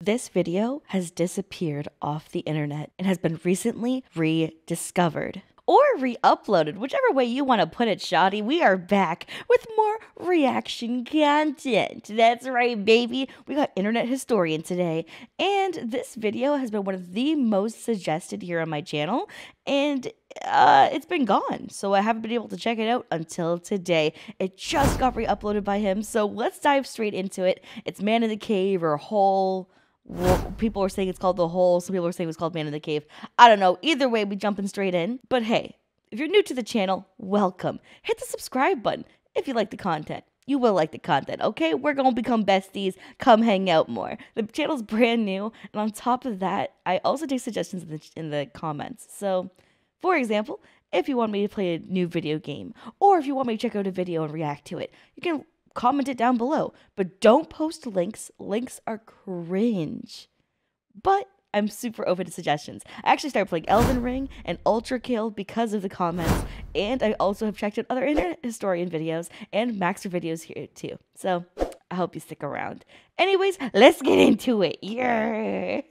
This video has disappeared off the internet and has been recently rediscovered. Or re-uploaded, whichever way you want to put it, shoddy. We are back with more reaction content. That's right, baby. We got Internet Historian today. And this video has been one of the most suggested here on my channel. And it's been gone, so I haven't been able to check it out until today. It just got re-uploaded by him, so let's dive straight into it. It's Man in the Cave or Hole... Well, people are saying it's called The Hole. Some people are saying it's called Man in the Cave. I don't know. Either way, we jumping straight in. But hey, if you're new to the channel, welcome. Hit the subscribe button if you like the content. You will like the content, okay? We're going to become besties. Come hang out more. The channel's brand new. And on top of that, I also take suggestions in the comments. So, for example, if you want me to play a new video game or if you want me to check out a video and react to it, you can... comment it down below, but don't post links. Links are cringe. But I'm super open to suggestions. I actually started playing Elden Ring and Ultra Kill because of the comments, and I also have checked out other Internet Historian videos and Maxer videos here too. So I hope you stick around. Anyways, let's get into it. Yeah.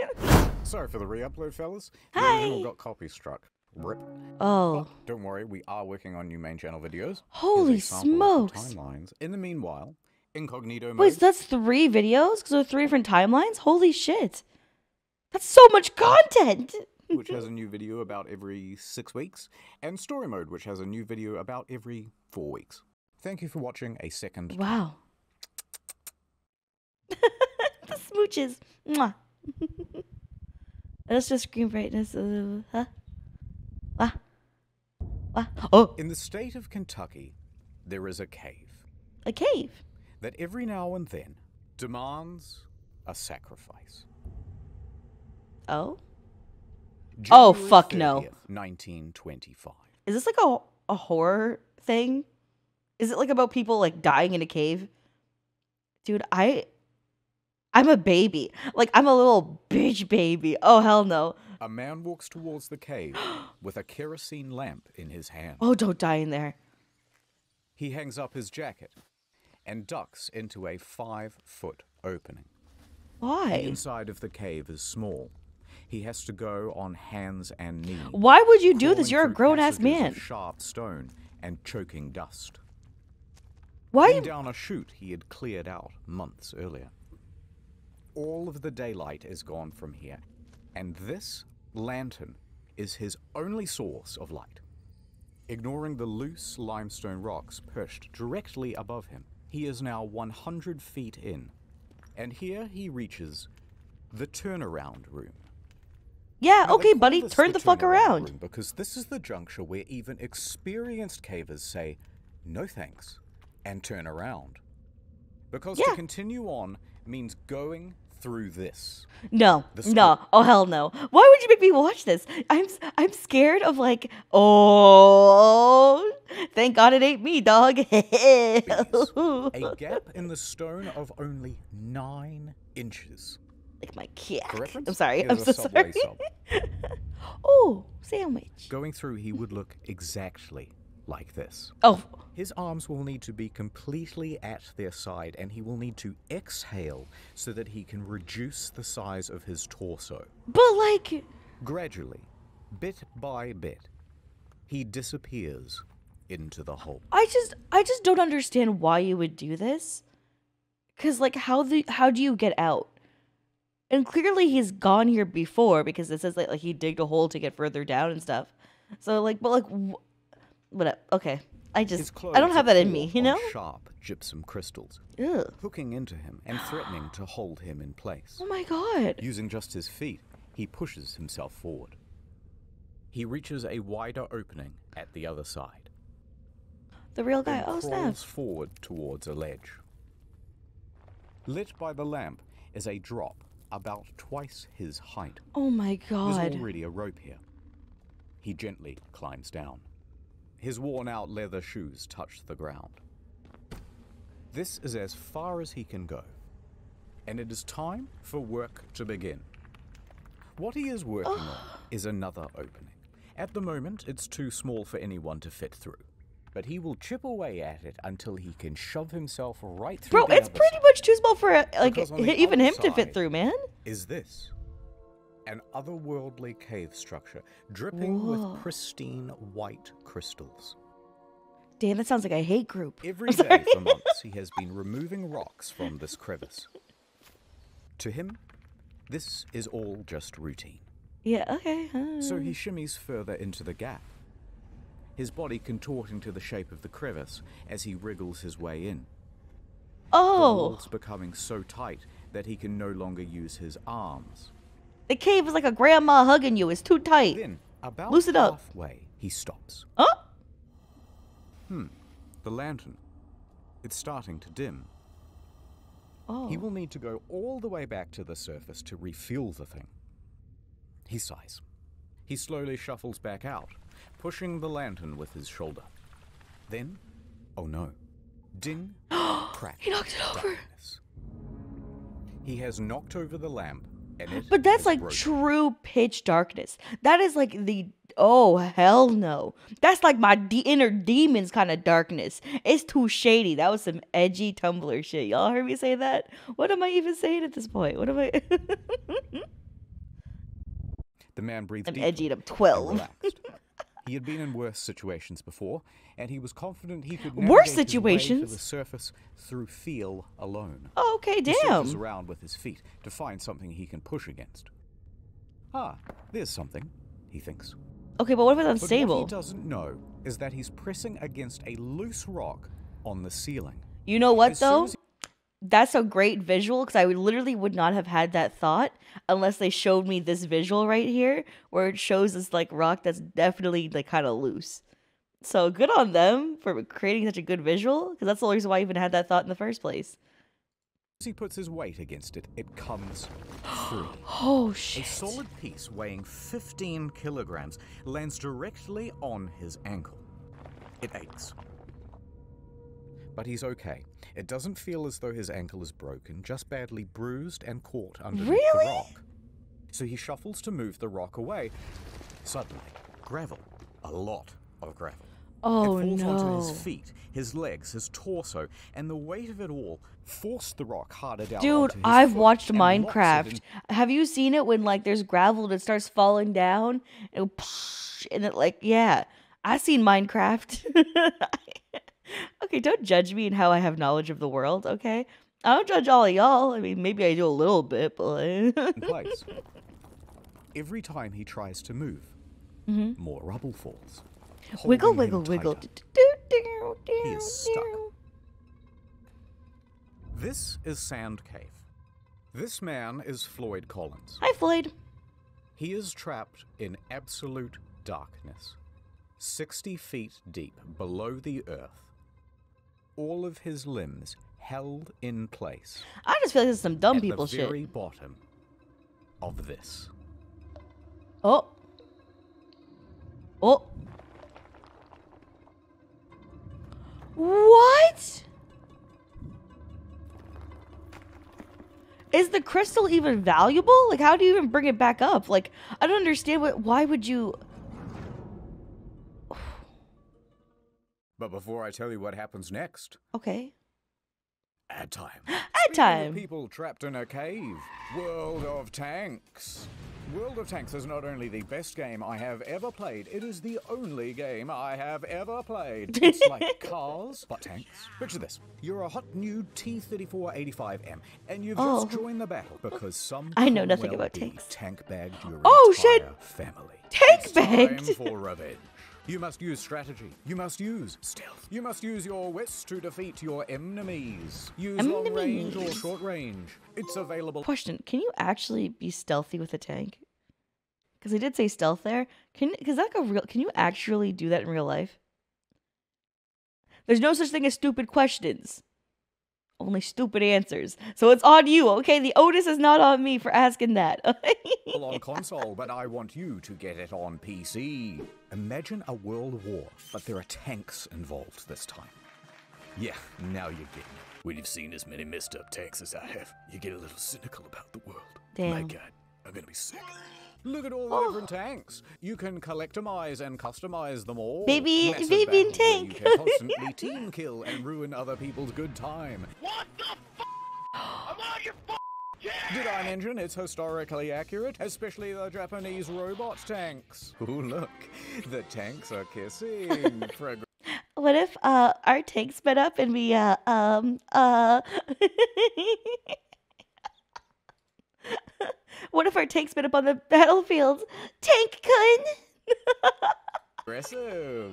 Sorry for the re-upload, fellas. Hi. The original got copy struck. Rip. Oh, but don't worry, we are working on new main channel videos. Holy smokes! Timelines. In the meanwhile, incognito mode. Wait, so that's 3 videos because there are 3 different timelines. Holy shit, that's so much content. Which has a new video about every 6 weeks, and story mode, which has a new video about every 4 weeks. Thank you for watching a second. Wow. The smooches. Mwah. That's just screen brightness. Huh? Oh. In the state of Kentucky, there is a cave. A cave? That every now and then demands a sacrifice. Oh? January fuck 30th, no. 1925. Is this like a horror thing? Is it like about people like dying in a cave? Dude, I'm a baby. Like, I'm a little bitch baby. Oh, hell no. A man walks towards the cave with a kerosene lamp in his hand. Oh, don't die in there. He hangs up his jacket and ducks into a 5-foot opening. Why? The inside of the cave is small. He has to go on hands and knees. Why would you do this? You're a grown-ass man. Sharp stone and choking dust. Why? And down a chute he had cleared out months earlier. All of the daylight is gone from here. And this lantern is his only source of light. Ignoring the loose limestone rocks perched directly above him, he is now 100 feet in. And here he reaches the turnaround room. Yeah, now, okay, buddy, turn the fuck around. Because this is the juncture where even experienced cavers say, no thanks, and turn around. Because to continue on means going through this. No. Oh, hell no. Why would you make me watch this? I'm scared of like, oh, thank God it ain't me, dog. A gap in the stone of only 9 inches. Like my cat. I'm sorry. Here's I'm so sorry. Oh, sandwich. Going through, he would look exactly like this. Oh. His arms will need to be completely at their side, and he will need to exhale so that he can reduce the size of his torso. But like... Gradually, bit by bit, he disappears into the hole. I just don't understand why you would do this. Because like, how do you get out? And clearly he's gone here before, because it says like he digged a hole to get further down and stuff. So like, but like... okay. I don't have that in me, you know? Sharp gypsum crystals. Ew. Hooking into him and threatening to hold him in place. Oh my God. Using just his feet, he pushes himself forward. He reaches a wider opening at the other side. The real guy. Oh, snap. Crawls forward towards a ledge. Lit by the lamp is a drop about twice his height. Oh my God. There's already a rope here. He gently climbs down. His worn-out leather shoes touch the ground. This is as far as he can go, and it is time for work to begin. What he is working on is another opening. At the moment, it's too small for anyone to fit through, but he will chip away at it until he can shove himself right through. Bro, it's pretty much too small for like even him to fit through, man. is this. An otherworldly cave structure, dripping with pristine white crystals. Damn, that sounds like a hate group. Every day for months, he has been removing rocks from this crevice. To him, this is all just routine. Yeah, okay. So he shimmies further into the gap, his body contorting to the shape of the crevice as he wriggles his way in. Oh! The walls becoming so tight that he can no longer use his arms. The cave is like a grandma hugging you. It's too tight. Then, about loosen up. Halfway, he stops. Huh? The lantern. It's starting to dim. Oh. He will need to go all the way back to the surface to refuel the thing. He sighs. He slowly shuffles back out, pushing the lantern with his shoulder. Then, oh no. Ding, crack. He knocked it over. Darkness. He has knocked over the lamp. But that's like true pitch darkness. That is like the, oh, hell no. That's like my inner demons kind of darkness. It's too shady. That was some edgy Tumblr shit. Y'all heard me say that? What am I even saying at this point? What am I? The man breathed deeply. I'm edgy and I'm 12. He had been in worse situations before, and he was confident he could navigate his way to the surface through feel alone. Oh, okay, damn. He searches around with his feet to find something he can push against. Ah, there's something, he thinks. Okay, but what if it's unstable? But what he doesn't know is that he's pressing against a loose rock on the ceiling. You know what, though? That's a great visual, because I literally would not have had that thought unless they showed me this visual right here where it shows this like rock that's definitely like kind of loose. So good on them for creating such a good visual, because that's the only reason why I even had that thought in the first place. As he puts his weight against it, it comes free. Oh shit. A solid piece weighing 15 kilograms lands directly on his ankle. It aches. But he's okay. It doesn't feel as though his ankle is broken, just badly bruised and caught underneath the rock. So he shuffles to move the rock away. Suddenly, gravel. A lot of gravel. Oh, no. It falls onto his feet, his legs, his torso, and the weight of it all forced the rock harder down. Dude, I've watched Minecraft. Have you seen it when, like, there's gravel and it starts falling down? And it, like, yeah. I've seen Minecraft. Okay, don't judge me in how I have knowledge of the world, okay? I don't judge all of y'all. I mean, maybe I do a little bit, but... Every time he tries to move, more rubble falls. Wiggle, wiggle, wiggle. He is stuck. This is Sand Cave. This man is Floyd Collins. Hi, Floyd. He is trapped in absolute darkness, 60 feet deep below the earth. All of his limbs held in place. I just feel like this is some dumb people shit. At the very bottom of this. Oh. Oh. What? Is the crystal even valuable? Like, how do you even bring it back up? Like, I don't understand what, why would you... But before I tell you what happens next... Okay. Ad time. Ad time! People trapped in a cave. World of Tanks. World of Tanks is not only the best game I have ever played, it is the only game I have ever played. It's like cars, but tanks. Picture this. You're a hot new T34/85M, and you've just joined the battle because some... I know nothing about tanks. ...tank-bagged your entire family. Tank-bagged? It's time for revenge. You must use strategy. You must use stealth. You must use your wits to defeat your enemies. Use long range or short range. It's available. Question, can you actually be stealthy with a tank? Because I did say stealth there. Is that a real, can you actually do that in real life? There's no such thing as stupid questions. Only stupid answers. So it's on you, okay? The onus is not on me for asking that. On console, but I want you to get it on PC. Imagine a world war, but there are tanks involved this time. Yeah, now you're getting it. When you've seen as many messed up tanks as I have, you get a little cynical about the world. Damn. My God, I'm gonna be sick. Look at all the different tanks. You can collect-mize and customize them all. Baby, baby in tank. You can constantly team kill and ruin other people's good time. What the f***? I'm on your f***ing Did I mention it's historically accurate, especially the Japanese robot tanks? Ooh, look, the tanks are kissing. What if our tank sped up and we what if our tank sped up on the battlefield? Tank gun. Aggressive.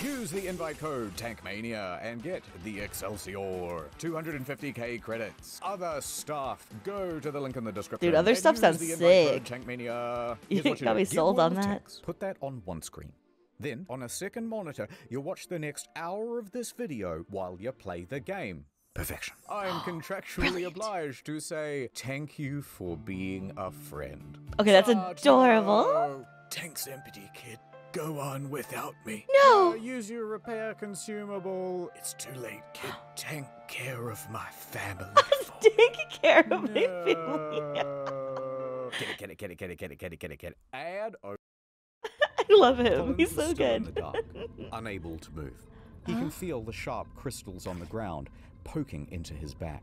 Use the invite code TANKMANIA and get the Excelsior. 250k credits. Other stuff. Go to the link in the description. Dude, other stuff sounds sick. TANKMANIA. You got me sold on that. Put that on one screen. Then, on a second monitor, you'll watch the next hour of this video while you play the game. Perfection. I'm contractually obliged to say thank you for being a friend. Okay, that's adorable. Tank's empty, kid. Go on without me. No! Use your repair consumable. It's too late, kid. Take care of my family. Take care of my family. Get it. Add or... I love him. Collins He's so good. In the dark, unable to move. He can feel the sharp crystals on the ground poking into his back.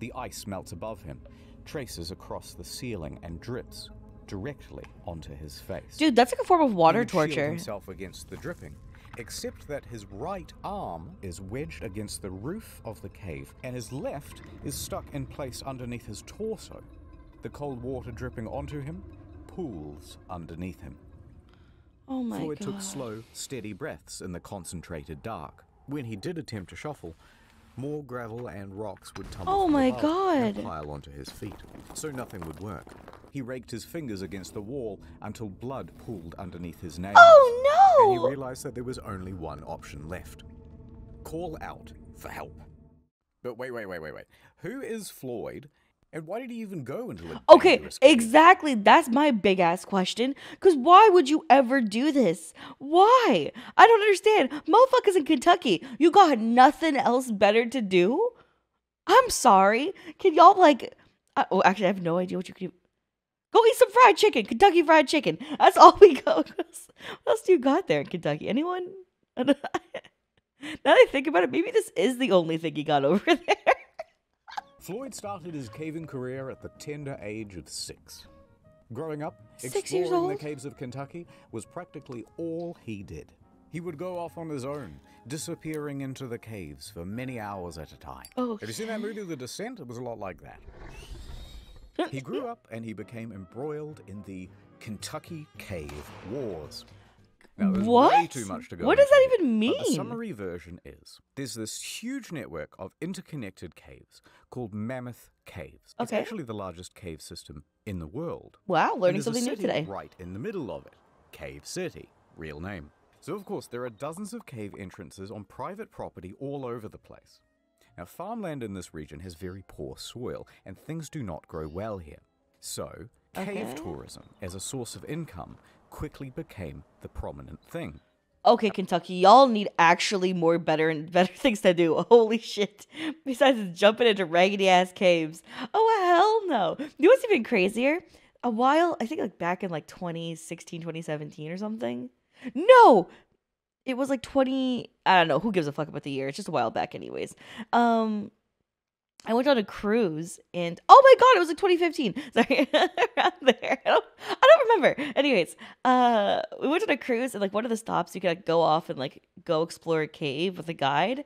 The ice melts above him, traces across the ceiling, and drips directly onto his face. Dude, that's like a form of water torture. He shields himself against the dripping, except that his right arm is wedged against the roof of the cave, and his left is stuck in place underneath his torso. The cold water dripping onto him pools underneath him. Oh my God. Floyd took slow, steady breaths in the concentrated dark. When he did attempt to shuffle, more gravel and rocks would tumble and pile onto his feet, so nothing would work. He raked his fingers against the wall until blood pooled underneath his nails. Oh no! And he realized that there was only one option left. Call out for help. But wait. Who is Floyd? And why did he even go into the exactly. That's my big ass question. Because why would you ever do this? Why? I don't understand. Motherfuckers in Kentucky, you got nothing else better to do? I'm sorry. Can y'all like... oh, actually, I have no idea what you could do. Go eat some fried chicken. Kentucky fried chicken. That's all we go. What else do you got there in Kentucky? Anyone? Now that I think about it, maybe this is the only thing he got over there. Floyd started his caving career at the tender age of 6. Growing up, exploring the caves of Kentucky was practically all he did. He would go off on his own, disappearing into the caves for many hours at a time. Have you seen that movie, The Descent? It was a lot like that. He grew up and he became embroiled in the Kentucky Cave Wars. Now, way too much to go. What does that even mean? The summary version is there's this huge network of interconnected caves called Mammoth Caves. Okay. It's actually the largest cave system in the world. Wow, learning something new today. Right in the middle of it, Cave City, real name. So of course there are dozens of cave entrances on private property all over the place. Now farmland in this region has very poor soil and things do not grow well here. So cave tourism as a source of income quickly became the prominent thing. Okay, Kentucky, y'all need actually more better things to do. Holy shit. Besides jumping into raggedy ass caves. Oh, hell no. You know what's even crazier? A while, I think like back in like 2016, 2017 or something. No! It was like 20, I don't know, who gives a fuck about the year? It's just a while back anyways. I went on a cruise and, oh my God, it was like 2015. Sorry, around there. I don't remember. Anyways, we went on a cruise and like one of the stops, you could like go off and like go explore a cave with a guide.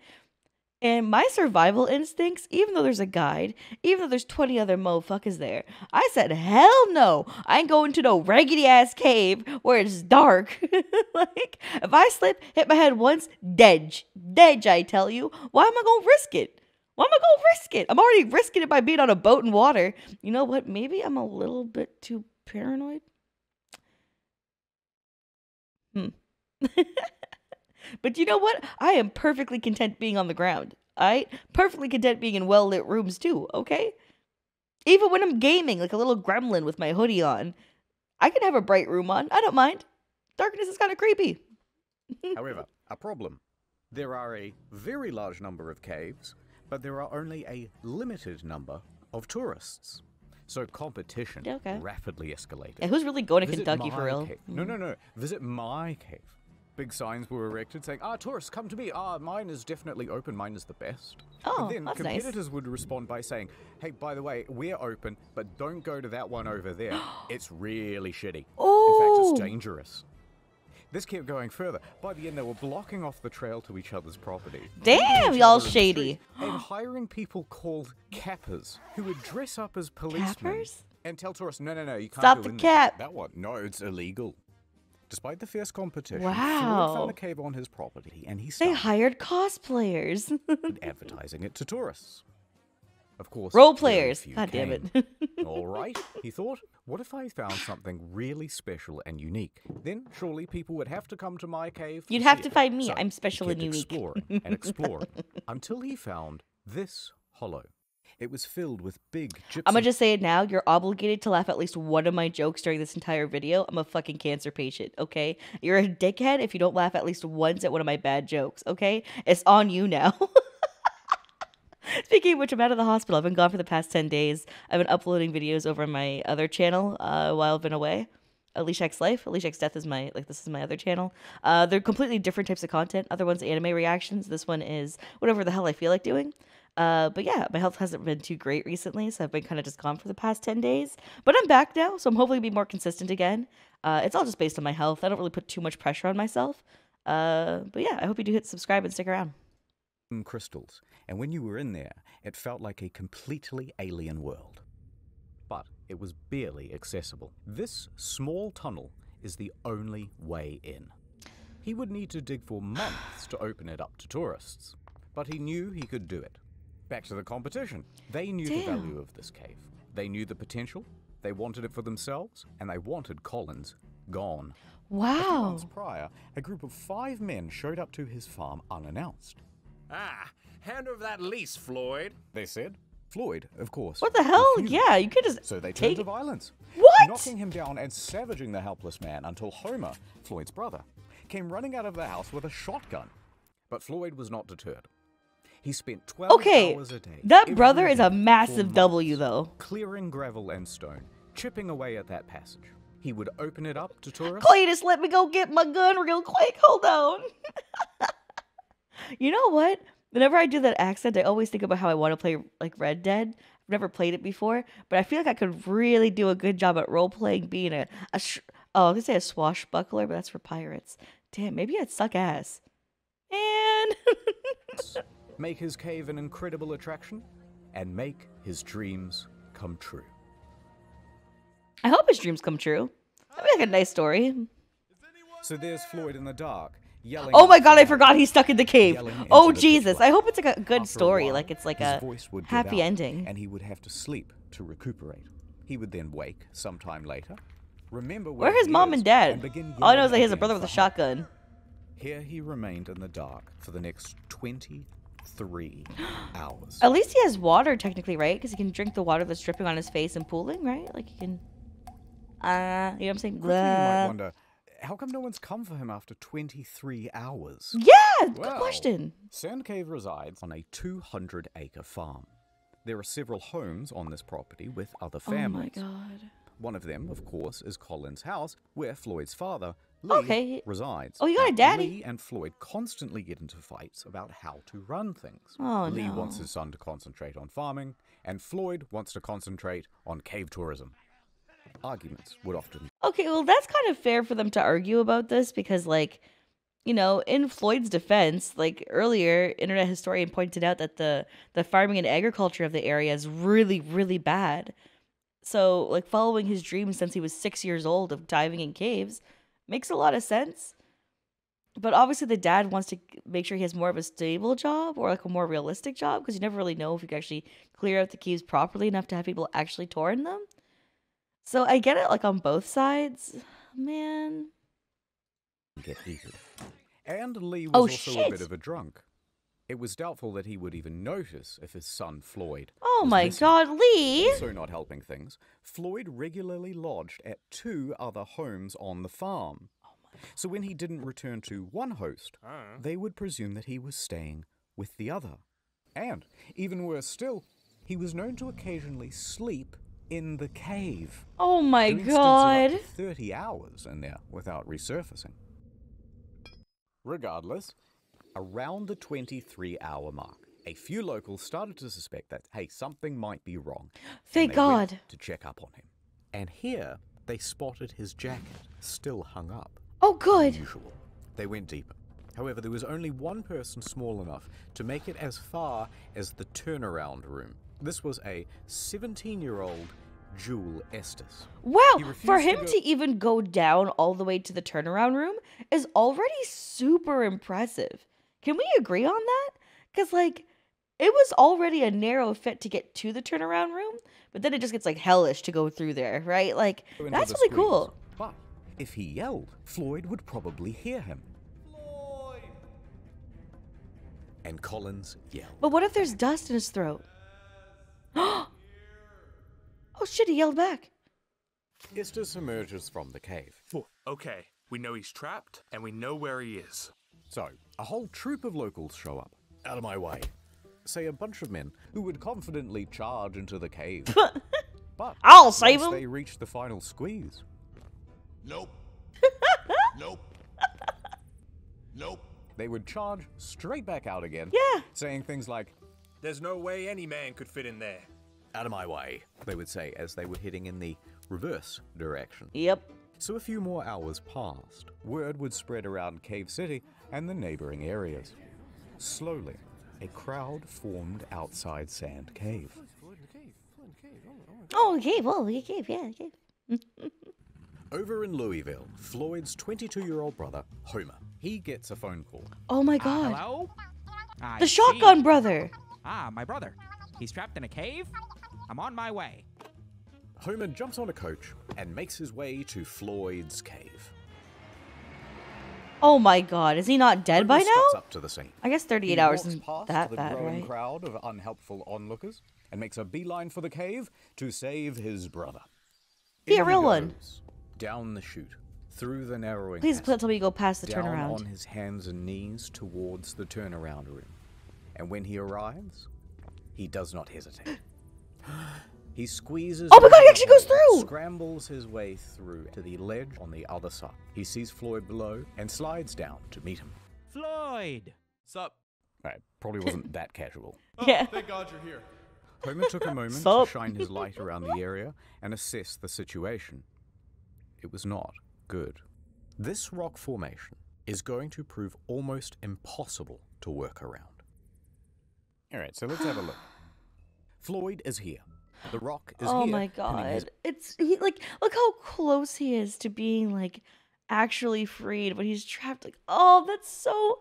And my survival instincts, even though there's a guide, even though there's 20 other motherfuckers there, I said, hell no, I ain't going to no raggedy ass cave where it's dark. Like, if I slip, hit my head once, dead, I tell you, why am I going to risk it? Why am I going to risk it? I'm already risking it by being on a boat in water. You know what? Maybe I'm a little bit too paranoid. But you know what? I am perfectly content being on the ground. I perfectly content being in well-lit rooms too, okay? Even when I'm gaming, like a little gremlin with my hoodie on, I can have a bright room on. I don't mind. Darkness is kind of creepy. However, a problem. There are a very large number of caves, but there are only a limited number of tourists. So competition rapidly escalated. Yeah, who's really going to Kentucky for real? No. Visit my cave. big signs were erected saying, "Ah, tourists, come to me. Ah, mine is definitely open. Mine is the best." Oh, that's nice. But then competitors would respond by saying, "Hey, by the way, we're open, but don't go to that one over there. It's really shitty. Oh. In fact, it's dangerous." This kept going further. By the end, they were blocking off the trail to each other's property. Damn, y'all shady. And hiring people called cappers who would dress up as policemen and tell tourists, "No, no, no, you can't do the cap. That one, no, it's illegal." Despite the fierce competition, Floyd found a cave on his property, and he started. They hired cosplayers advertising it to tourists. Of course, role players. God damn it. All right, he thought, what if I found something really special and unique? Then surely people would have to come to my cave. You'd have to find me. So I'm special and unique. Exploring and exploring until he found this hollow. It was filled with big gypsy. I'm gonna just say it now. You're obligated to laugh at least one of my jokes during this entire video. I'm a fucking cancer patient, okay? You're a dickhead if you don't laugh at least once at one of my bad jokes, okay? It's on you now. Speaking of which, I'm out of the hospital. I've been gone for the past 10 days. I've been uploading videos over on my other channel while I've been away. Alicia X Life. Alicia X Death is my, this is my other channel. They're completely different types of content. Other one's anime reactions. This one is whatever the hell I feel like doing. But yeah, my health hasn't been too great recently, so I've been kind of just gone for the past 10 days. But I'm back now, so I'm hopefully be more consistent again. It's all just based on my health. I don't really put too much pressure on myself. But yeah, I hope you do hit subscribe and stick around. Crystals, and when you were in there, it felt like a completely alien world. But it was barely accessible. This small tunnel is the only way in. He would need to dig for months to open it up to tourists, but he knew he could do it. Back to the competition. They knew the value of this cave. They knew the potential. They wanted it for themselves, and they wanted Collins gone. Wow. A few months prior, a group of 5 men showed up to his farm unannounced. "Ah, hand over that lease, Floyd," they said. Floyd, of course. What the hell? Yeah, you could just. So they turned to violence. What? Knocking him down and savaging the helpless man until Homer, Floyd's brother, came running out of the house with a shotgun. But Floyd was not deterred. He spent 12 hours a day. That brother is a massive W, though. Clearing gravel and stone, chipping away at that passage. He would open it up to tourists. Cletus, let me go get my gun real quick. Hold on. You know what? Whenever I do that accent, I always think about how I want to play like Red Dead. I've never played it before, but I feel like I could really do a good job at role-playing being I was going to say a swashbuckler, but that's for pirates. Damn, maybe I'd suck ass. And make his cave an incredible attraction and make his dreams come true. I hope his dreams come true. That'd be like a nice story. So there's Floyd in the dark, yelling. Oh my God, I forgot he's stuck in the cave. Oh Jesus, I hope it's like a good story, like it's like a happy ending. And he would have to sleep to recuperate. He would then wake sometime later. Remember where his mom and dad? All I know is that he has a brother with a shotgun. Here he remained in the dark for the next 23 hours. At least he has water technically, right? Because he can drink the water that's dripping on his face and pooling, right? Like he can, you know what I'm saying? You might wonder, how come no one's come for him after 23 hours? Yeah, good question. Sand Cave resides on a 200-acre farm. There are several homes on this property with other families. Oh my God. One of them, of course, is Collins' house, where Floyd's father, Lee, resides. Oh, you got a daddy. Lee and Floyd constantly get into fights about how to run things. Oh, Lee wants his son to concentrate on farming, and Floyd wants to concentrate on cave tourism. Arguments would often. Okay, well, that's kind of fair for them to argue about this because, like, you know, in Floyd's defense, like earlier, Internet Historian pointed out that the farming and agriculture of the area is really, really bad. So, like, following his dream since he was 6 years old of diving in caves makes a lot of sense. But obviously the dad wants to make sure he has more of a stable job or, like, a more realistic job because you never really know if you can actually clear out the caves properly enough to have people actually tour in them. So I get it, like, on both sides. Man. And Lee was also a bit of a drunk. It was doubtful that he would even notice if his son Floyd. Oh my God, Lee! Also not helping things, Floyd regularly lodged at 2 other homes on the farm. Oh my God. So when he didn't return to one host, they would presume that he was staying with the other. And, even worse still, he was known to occasionally sleep in the cave. Oh my God! For instance, about 30 hours in there without resurfacing. Regardless, around the 23-hour mark, a few locals started to suspect that, hey, something might be wrong. Thank God. To check up on him. And here, they spotted his jacket still hung up. Oh, good. Unusual. They went deeper. However, there was only one person small enough to make it as far as the turnaround room. This was a 17-year-old Joel Estes. Wow, for him to even go down all the way to the turnaround room is already super impressive. Can we agree on that? Because, like, it was already a narrow fit to get to the turnaround room, but then it just gets, like, hellish to go through there, right? Like, that's really cool. But if he yelled, Floyd would probably hear him. Floyd! And Collins yelled. But what if there's dust in his throat? Oh, shit, he yelled back. Estes emerges from the cave. Okay, we know he's trapped, and we know where he is. So, a whole troop of locals show up. Out of my way. Say a bunch of men who would confidently charge into the cave. But I'll save them. They reach the final squeeze. Nope. Nope. Nope. They would charge straight back out again. Yeah. Saying things like, there's no way any man could fit in there. Out of my way, they would say as they were heading in the reverse direction. Yep. So a few more hours passed. Word would spread around Cave City and the neighboring areas. Slowly, a crowd formed outside Sand Cave. Oh, cave! Oh, cave! Yeah, cave. Over in Louisville, Floyd's 22-year-old brother Homer, he gets a phone call. Oh my God! Hello? The shotgun brother. Ah, my brother. He's trapped in a cave. I'm on my way. Homer jumps on a coach and makes his way to Floyd's cave. Oh my God, is he not dead by now? Up to the scene. I guess 38 hours is that bad, right? Crowd of unhelpful onlookers and makes a beeline for the cave to save his brother. Be a real one. Down the chute, through the narrowing. Please tell me you go past the turnaround. On his hands and knees towards the turnaround room. And when he arrives, he does not hesitate. He squeezes. Oh my God, he actually goes through! Scrambles his way through to the ledge on the other side. He sees Floyd below and slides down to meet him. Floyd! Sup? Right, probably wasn't that casual. Oh, yeah. Thank God you're here. Homer took a moment to shine his light around the area and assess the situation. It was not good. This rock formation is going to prove almost impossible to work around. Alright, so let's have a look. Floyd is here. The rock is here. Oh my God. It's like, look how close he is to being like actually freed when he's trapped. Like, oh, that's so,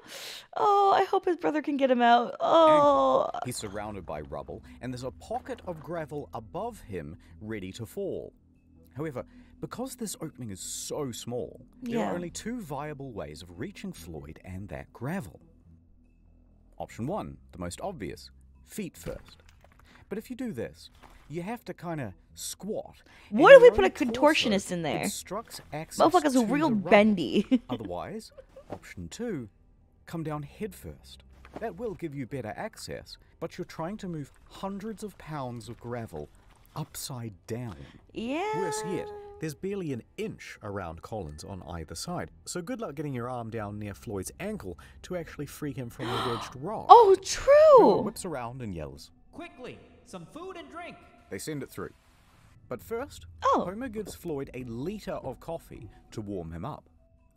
oh, I hope his brother can get him out. Oh. And he's surrounded by rubble and there's a pocket of gravel above him ready to fall. However, because this opening is so small, there are only two viable ways of reaching Floyd and that gravel. Option one, the most obvious, feet first. But if you do this, you have to kind of squat. What if we put a contortionist in there? Motherfucker's real bendy. Otherwise, option two, come down head first. That will give you better access, but you're trying to move hundreds of pounds of gravel upside down. Yeah. Worse yet, there's barely an inch around Collins on either side. So good luck getting your arm down near Floyd's ankle to actually free him from the wedged rock. Oh, true. He whips around and yells. Quickly, some food and drink. They send it through. But first, Homer gives Floyd a liter of coffee to warm him up.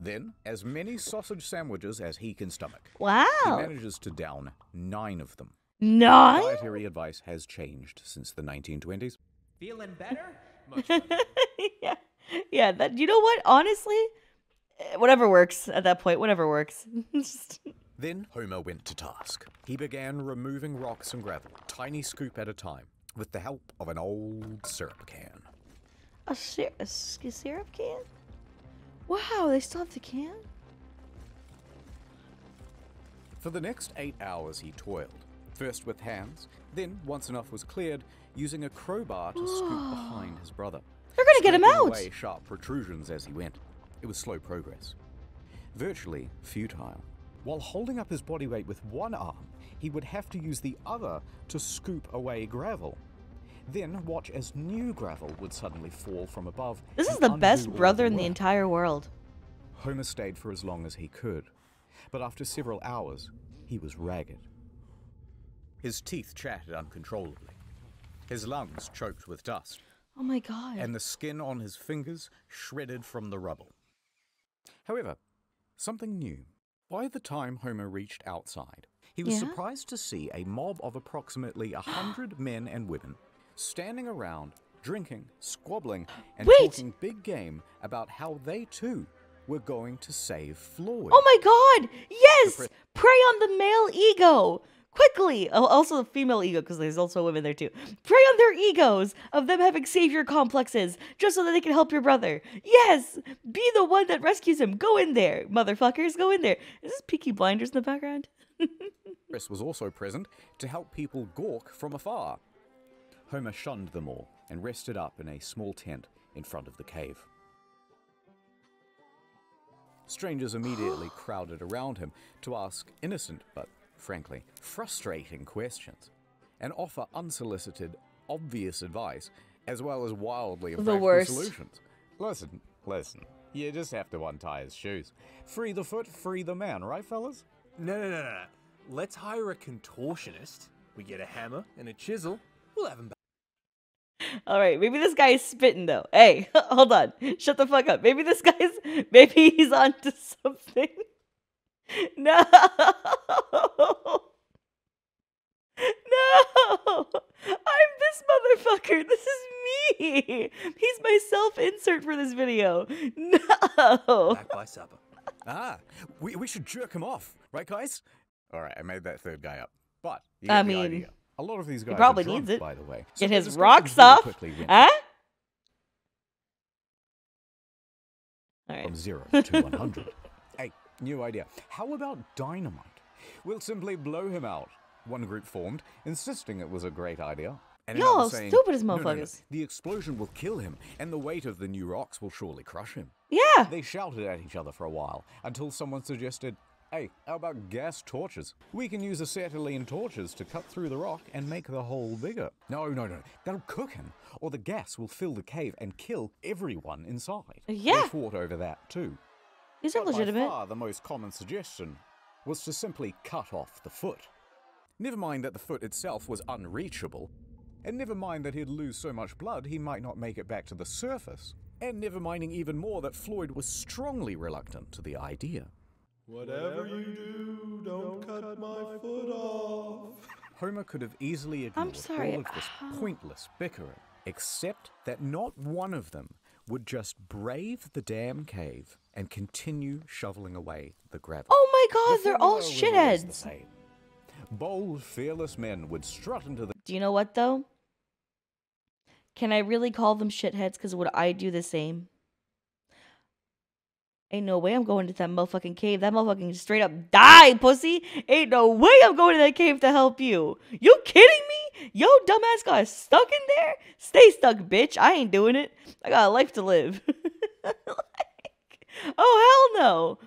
Then, as many sausage sandwiches as he can stomach. Wow. He manages to down 9 of them. 9? Dietary advice has changed since the 1920s. Feeling better? Much better. Yeah. Yeah, that, you know what? Honestly, whatever works at that point, whatever works. Then Homer went to task. He began removing rocks and gravel, tiny scoop at a time, with the help of an old syrup can. A syrup can? Wow, they still have the can? For the next 8 hours he toiled, first with hands, then, once enough was cleared, using a crowbar to scoop behind his brother. They're gonna get him out! Away sharp protrusions as he went. It was slow progress. Virtually futile. While holding up his body weight with one arm, he would have to use the other to scoop away gravel. Then watch as new gravel would suddenly fall from above. This is the best brother in the entire world. Homer stayed for as long as he could. but after several hours, he was ragged. His teeth chattered uncontrollably. His lungs choked with dust. Oh my God. And the skin on his fingers shredded from the rubble. However, something new. By the time Homer reached outside, he was surprised to see a mob of approximately 100 men and women standing around, drinking, squabbling, and talking big game about how they too were going to save Floyd. Oh my God! Yes! Prey on the male ego! Quickly! Oh, also the female ego, because there's also women there too. Prey on their egos of them having savior complexes just so that they can help your brother. Yes! Be the one that rescues him. Go in there, motherfuckers. Go in there. Is this Peaky Blinders in the background? Chris was also present to help people gawk from afar. Homer shunned them all and rested up in a small tent in front of the cave. Strangers immediately crowded around him to ask innocent but frankly, frustrating questions, and offer unsolicited, obvious advice, as well as wildly impractical solutions. Listen, you just have to untie his shoes. Free the foot, free the man, right, fellas? No. Let's hire a contortionist. We get a hammer and a chisel. We'll have him back. All right, maybe this guy is spitting, though. Hey, hold on. Shut the fuck up. Maybe this guy's, maybe he's onto something. No! No! I'm this motherfucker! This is me! He's my self-insert for this video! No! Back by supper. Ah! We should jerk him off, right guys? Alright, I made that third guy up. But, you get the idea. A lot of these guys probably needs it, by the way. Get his rocks off! Huh? All right. From 0 to 100. New idea. How about dynamite? We'll simply blow him out. One group formed, insisting it was a great idea. And y'all stupid as motherfuckers. No. The explosion will kill him, and the weight of the new rocks will surely crush him. Yeah. They shouted at each other for a while, until someone suggested, hey, how about gas torches? We can use acetylene torches to cut through the rock and make the hole bigger. No. That'll cook him, or the gas will fill the cave and kill everyone inside. Yeah. They fought over that, too. Is it legitimate? By far the most common suggestion was to simply cut off the foot. Never mind that the foot itself was unreachable, and never mind that he'd lose so much blood he might not make it back to the surface, and never minding even more that Floyd was strongly reluctant to the idea. Whatever you do, don't cut my foot off. Homer could have easily ignored all of this pointless bickering, except that not one of them would just brave the damn cave and continue shoveling away the gravel. Oh my God, they're all shitheads. Bold, fearless men would strut into the... Do you know what, though? Can I really call them shitheads? Because would I do the same? Ain't no way I'm going to that motherfucking cave. That motherfucking straight up die, pussy. Ain't no way I'm going to that cave to help you. You kidding me? Yo, dumbass got stuck in there? Stay stuck, bitch. I ain't doing it. I got a life to live. Oh, hell no.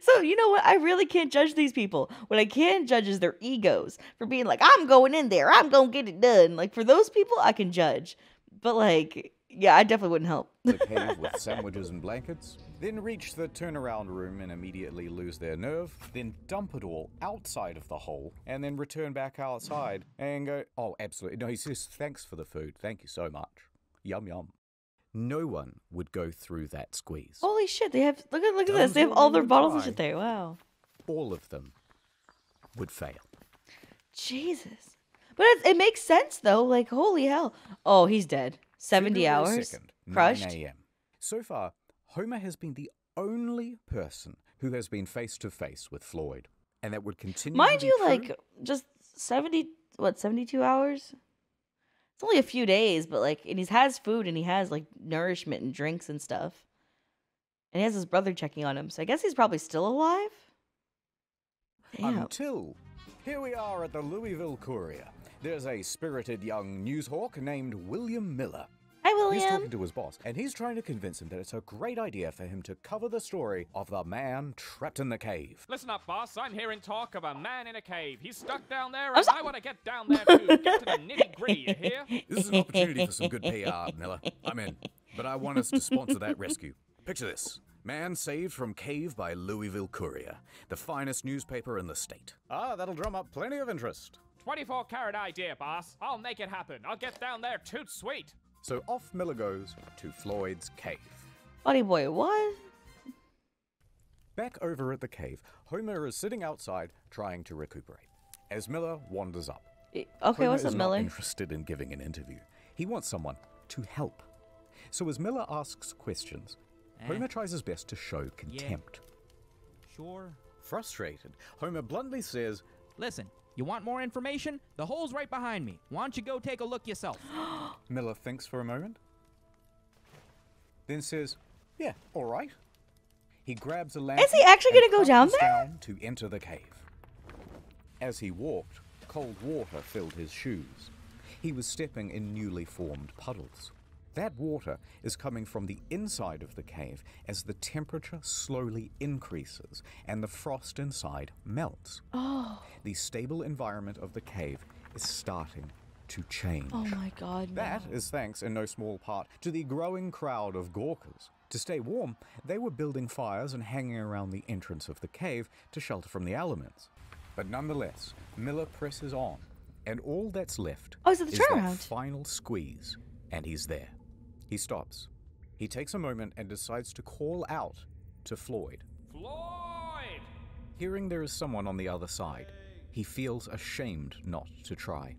So, you know what? I really can't judge these people. What I can judge is their egos for being like, I'm going in there. I'm going to get it done. Like, for those people, I can judge. But, like... yeah, I definitely wouldn't help. The cave with sandwiches and blankets, then reach the turnaround room and immediately lose their nerve, then dump it all outside of the hole, and then return back outside and go, oh, absolutely. No, he says, thanks for the food. Thank you so much. Yum, yum. No one would go through that squeeze. Holy shit, they have, look at this. They have all their bottles and shit there. Wow. All of them would fail. Jesus. But it makes sense, though. Like, holy hell. Oh, he's dead. 70 hours, crushed. 9 a.m. So far, Homer has been the only person who has been face-to-face with Floyd, and that would continue Mind to you, true. Like, just 72 hours? It's only a few days, but, like, and he has food, and he has, like, nourishment and drinks and stuff. And he has his brother checking on him, so I guess he's probably still alive? Damn. Until... here we are at the Louisville Courier. There's a spirited young news hawk named William Miller. Hi, William. He's talking to his boss, and he's trying to convince him that it's a great idea for him to cover the story of the man trapped in the cave. Listen up, boss. I'm hearing talk of a man in a cave. He's stuck down there, and I want to get down there, too. Get to the nitty-gritty, you hear? This is an opportunity for some good PR, Miller. I'm in. But I want us to sponsor that rescue. Picture this. Man saved from cave by Louisville Courier, the finest newspaper in the state. Ah, that'll drum up plenty of interest. 24-karat idea, boss. I'll make it happen. I'll get down there toot sweet. So off Miller goes to Floyd's cave. Buddy boy, what? Back over at the cave, Homer is sitting outside trying to recuperate as Miller wanders up. Okay, Homer what's up, Miller? Not interested in giving an interview. He wants someone to help. So as Miller asks questions, Homer tries his best to show contempt. Yeah. Sure. Frustrated, Homer bluntly says, "Listen, you want more information? The hole's right behind me. Why don't you go take a look yourself?" Miller thinks for a moment, then says, "Yeah, all right." He grabs a lamp. Is he actually going to go down there? Down to enter the cave. As he walked, cold water filled his shoes. He was stepping in newly formed puddles. That water is coming from the inside of the cave as the temperature slowly increases and the frost inside melts. Oh. The stable environment of the cave is starting to change. Oh my God. That is thanks in no small part to the growing crowd of gawkers. To stay warm, they were building fires and hanging around the entrance of the cave to shelter from the elements. But nonetheless, Miller presses on, and all that's left is that final squeeze, and he's there. He stops. He takes a moment and decides to call out to Floyd. Floyd! Hearing there is someone on the other side, he feels ashamed not to try.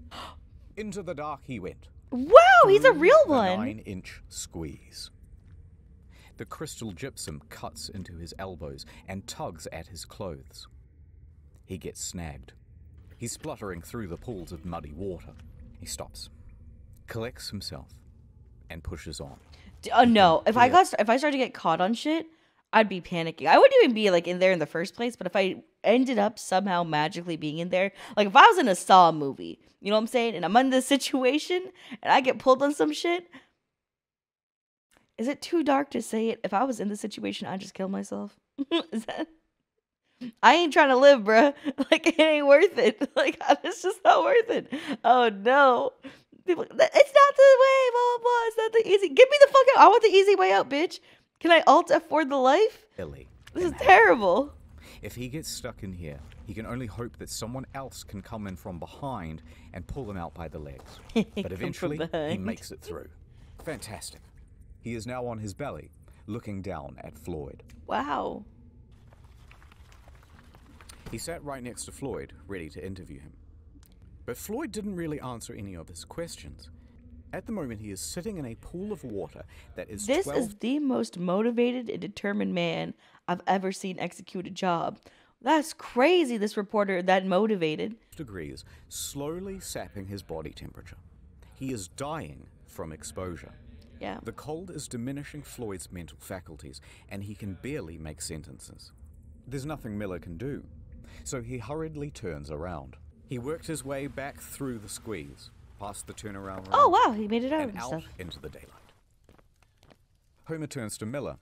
Into the dark he went. Wow, he's a real one! 9-inch squeeze. The crystal gypsum cuts into his elbows and tugs at his clothes. He gets snagged. He's spluttering through the pools of muddy water. He stops, collects himself, and pushes on. No, if I started to get caught on shit, I'd be panicking. I wouldn't even be like in there in the first place, but if I ended up somehow magically being in there, like if I was in a Saw movie, you know what I'm saying, and I'm in this situation and I get pulled on some shit, is it too dark to say it? If I was in this situation, I'd just kill myself. Is that? I ain't trying to live, bruh. Like, it ain't worth it. Like, it's just not worth it. Oh no. People, it's not the way, blah, blah, blah. It's not the easy. Give me the fuck out. I want the easy way out, bitch. Can I alt F4 the life? Billy, this is terrible. If he gets stuck in here, he can only hope that someone else can come in from behind and pull him out by the legs. But eventually, he makes it through. Fantastic. He is now on his belly, looking down at Floyd. Wow. He sat right next to Floyd, ready to interview him. But Floyd didn't really answer any of his questions. At the moment, he is sitting in a pool of water that is This is the most motivated and determined man I've ever seen execute a job. That's crazy, this reporter that motivated. Degrees, slowly sapping his body temperature. He is dying from exposure. Yeah. The cold is diminishing Floyd's mental faculties, and he can barely make sentences. There's nothing Miller can do, so he hurriedly turns around. He worked his way back through the squeeze, past the turnaround. Oh wow, he made it out and out into the daylight. Homer turns to Miller.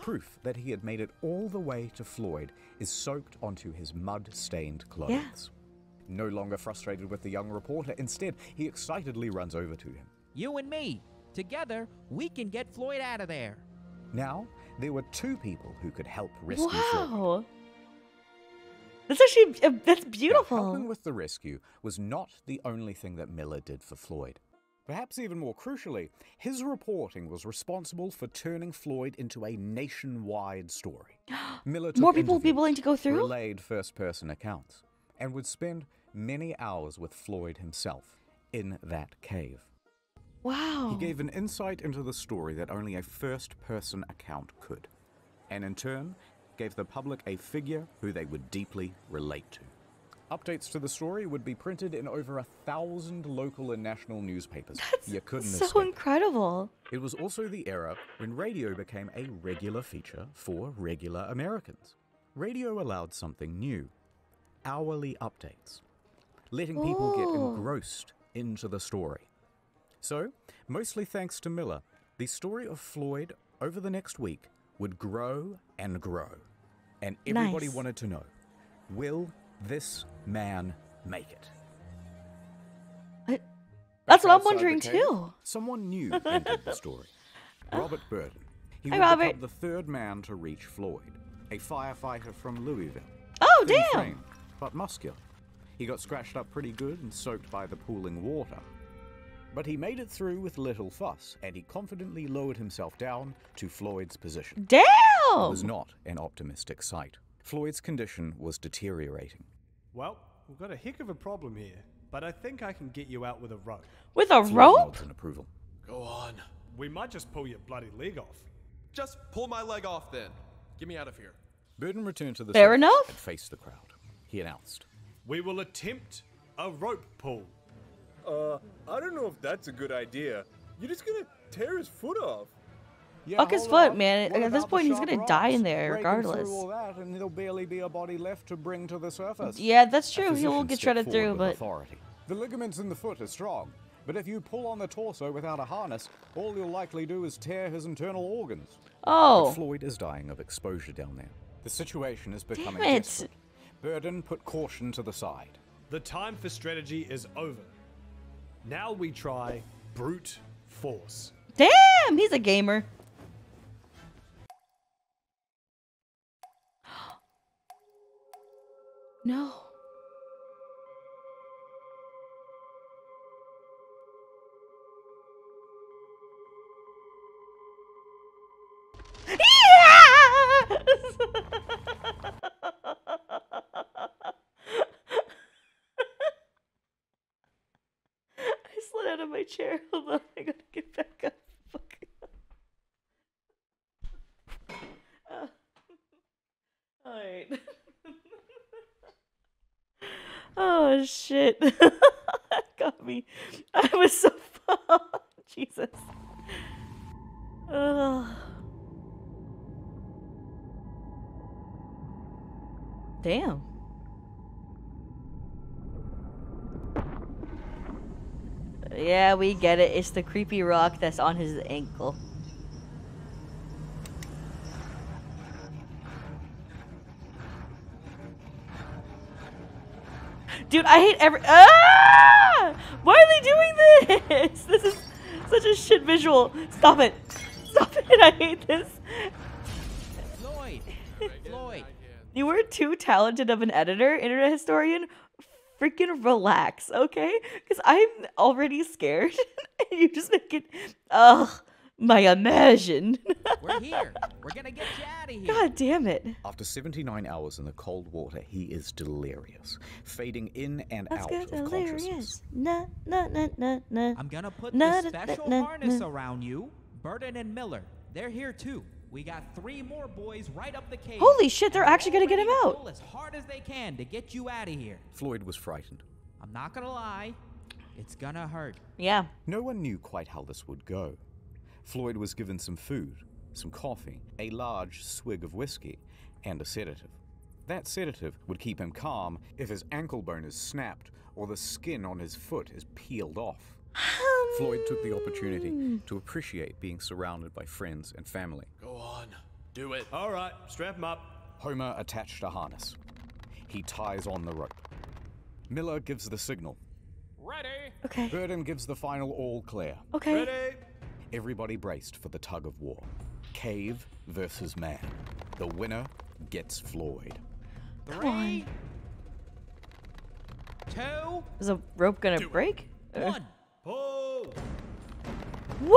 Proof that he had made it all the way to Floyd is soaked onto his mud-stained clothes. Yeah. No longer frustrated with the young reporter, instead, he excitedly runs over to him. You and me. Together, we can get Floyd out of there. Now, there were two people who could help rescue Floyd. That's actually, that's beautiful. But helping with the rescue was not the only thing that Miller did for Floyd. Perhaps even more crucially, his reporting was responsible for turning Floyd into a nationwide story. Miller took more people would be willing to go through? Relayed first-person accounts, and would spend many hours with Floyd himself in that cave. Wow. He gave an insight into the story that only a first-person account could, and in turn, gave the public a figure who they would deeply relate to. Updates to the story would be printed in over 1,000 local and national newspapers. That's so incredible. It was also the era when radio became a regular feature for regular Americans. Radio allowed something new, hourly updates, letting people get engrossed into the story. So, mostly thanks to Miller, the story of Floyd over the next week would grow and grow. And everybody wanted to know, will this man make it? That's what I'm wondering too. Someone new entered the story. Robert Burdon. He would become the third man to reach Floyd, a firefighter from Louisville. Oh, damn! Framed, but muscular. He got scratched up pretty good and soaked by the pooling water. But he made it through with little fuss, and he confidently lowered himself down to Floyd's position. Damn! It was not an optimistic sight. Floyd's condition was deteriorating. Well, we've got a heck of a problem here, but I think I can get you out with a rope. With a rope? Approval. Go on. We might just pull your bloody leg off. Just pull my leg off then. Get me out of here. Burdon returned to the Fair enough. And faced the crowd. He announced, "We will attempt a rope pull." I don't know if that's a good idea. You're just gonna tear his foot off. Yeah, fuck his foot, man. At this point, he's gonna die in there regardless. All that and there'll barely be a body left to bring to the surface. Yeah, that's true. He will get shredded through, but the ligaments in the foot are strong. But if you pull on the torso without a harness, all you'll likely do is tear his internal organs. Oh. But Floyd is dying of exposure down there. The situation is becoming desperate. Burdon put caution to the side. The time for strategy is over. Now we try brute force. Damn, he's a gamer. No. Chair. Hold on, I gotta get back up. Fuck. All right. Oh shit! That got me. I was so far. Jesus. Damn. Yeah, we get it. It's the creepy rock that's on his ankle. Dude, I hate every- Ah! Why are they doing this? This is such a shit visual. Stop it. Stop it. I hate this. Floyd. Floyd. You were too talented of an editor, Internet Historian. Freaking relax, okay? Because I'm already scared. And you just make it, my imagine. We're here. We're gonna get you out of here. God damn it. After 79 hours in the cold water, he is delirious, fading in and out of consciousness. I'm gonna put the special harness around you. Burdon and Miller, they're here too. We got 3 more boys right up the cave. Holy shit, they're actually going to get him out. As hard as they can to get you out of here. Floyd was frightened. I'm not going to lie. It's going to hurt. Yeah. No one knew quite how this would go. Floyd was given some food, some coffee, a large swig of whiskey, and a sedative. That sedative would keep him calm if his ankle bone is snapped or the skin on his foot is peeled off. Floyd took the opportunity to appreciate being surrounded by friends and family. Go on, do it. All right, strap him up. Homer attached a harness. He ties on the rope. Miller gives the signal. Ready. Okay. Burdon gives the final all clear. Okay. Ready. Everybody braced for the tug of war. Cave versus man. The winner gets Floyd. 3, 2. Is the rope gonna break? 1. Pull! Wow!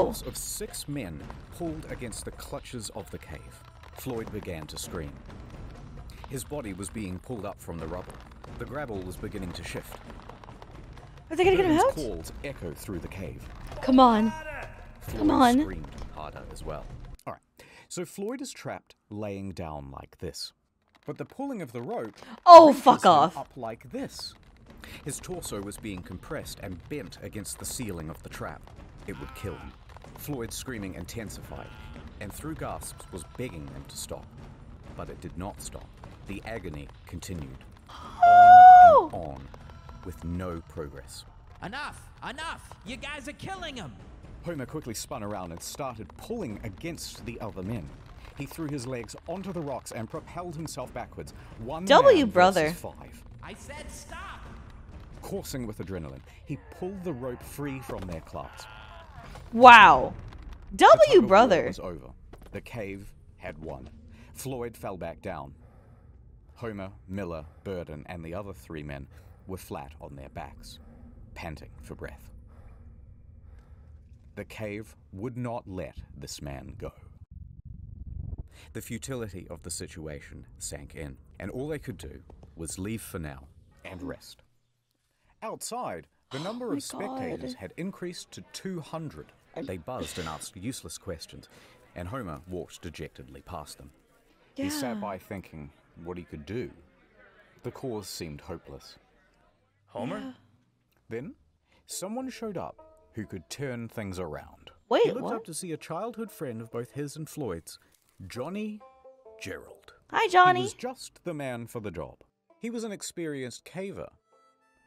A force of 6 men pulled against the clutches of the cave. Floyd began to scream. His body was being pulled up from the rubble. The gravel was beginning to shift. Are they gonna get him out? His calls echoed through the cave. Come on. Come on. Floyd screamed harder as well. Alright, so Floyd is trapped laying down like this. But the pulling of the rope... Oh, fuck off! ...up like this. His torso was being compressed and bent against the ceiling of the trap. It would kill him. Floyd's screaming intensified, and through gasps was begging them to stop. But it did not stop. The agony continued. Oh! On and on, with no progress. Enough! Enough! You guys are killing him! Homer quickly spun around and started pulling against the other men. He threw his legs onto the rocks and propelled himself backwards. 1 man versus 5. I said stop! Coursing with adrenaline, he pulled the rope free from their clasp. Wow. It was over. The cave had won. Floyd fell back down. Homer, Miller, Burdon, and the other three men were flat on their backs, panting for breath. The cave would not let this man go. The futility of the situation sank in, and all they could do was leave for now and rest. Outside, the number of spectators had increased to 200. They buzzed and asked useless questions, and Homer walked dejectedly past them. He sat by thinking what he could do. The cause seemed hopeless. Homer? Yeah. Then, someone showed up who could turn things around. Wait, he looked up to see a childhood friend of both his and Floyd's, Johnny Gerald. Hi, Johnny. He was just the man for the job. He was an experienced caver,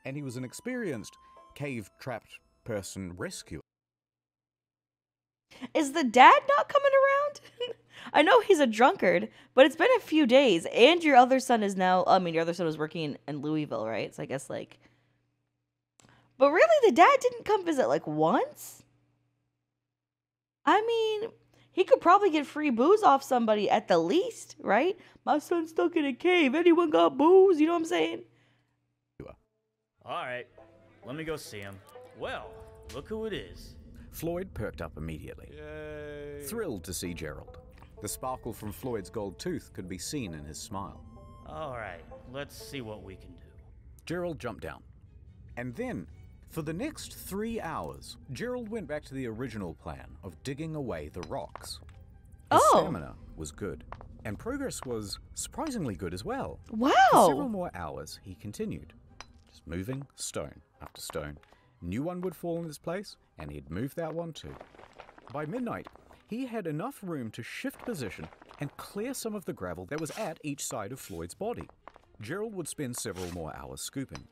and he was an experienced cave-trapped person rescuer. Is the dad not coming around? I know he's a drunkard, but it's been a few days, and your other son is now, I mean, your other son was working in Louisville, right? So I guess, like, but really, the dad didn't come visit, like, once? I mean, he could probably get free booze off somebody at the least, right? My son's stuck in a cave. Anyone got booze? You know what I'm saying? All right, let me go see him. Well, look who it is. Floyd perked up immediately, thrilled to see Gerald. The sparkle from Floyd's gold tooth could be seen in his smile. All right, let's see what we can do. Gerald jumped down. And then, for the next 3 hours, Gerald went back to the original plan of digging away the rocks. His stamina was good, and progress was surprisingly good as well. Wow! For several more hours, he continued, just moving stone after stone. New one would fall in its place, and he'd move that one too. By midnight, he had enough room to shift position and clear some of the gravel that was at each side of Floyd's body. Gerald would spend several more hours scooping.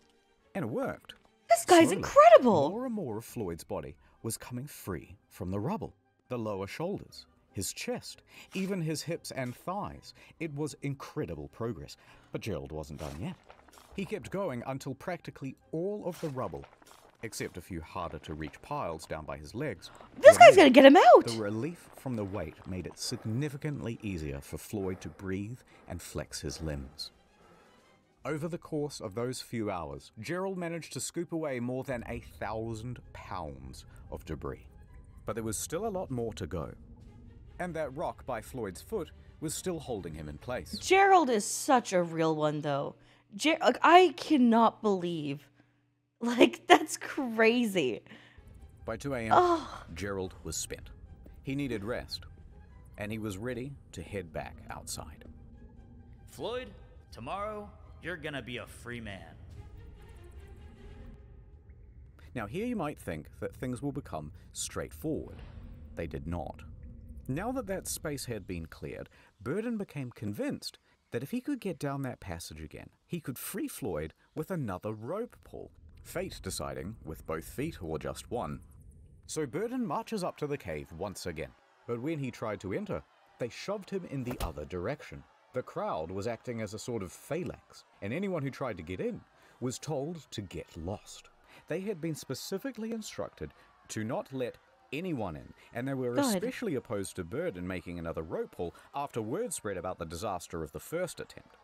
And it worked. This guy's incredible! More and more of Floyd's body was coming free from the rubble. The lower shoulders, his chest, even his hips and thighs. It was incredible progress, but Gerald wasn't done yet. He kept going until practically all of the rubble, except a few harder-to-reach piles down by his legs. This guy's gonna get him out! The relief from the weight made it significantly easier for Floyd to breathe and flex his limbs. Over the course of those few hours, Gerald managed to scoop away more than 1,000 pounds of debris. But there was still a lot more to go. And that rock by Floyd's foot was still holding him in place. Gerald is such a real one, though. Like, I cannot believe... Like, that's crazy. By 2 a.m., Gerald was spent. He needed rest, and he was ready to head back outside. Floyd, tomorrow, you're gonna be a free man. Now, here you might think that things will become straightforward. They did not. Now that that space had been cleared, Burdon became convinced that if he could get down that passage again, he could free Floyd with another rope pull. Fate deciding with both feet or just one. So Burdon marches up to the cave once again, but when he tried to enter, they shoved him in the other direction. The crowd was acting as a sort of phalanx, and anyone who tried to get in was told to get lost. They had been specifically instructed to not let anyone in, and they were especially opposed to Burdon making another rope pull after word spread about the disaster of the first attempt.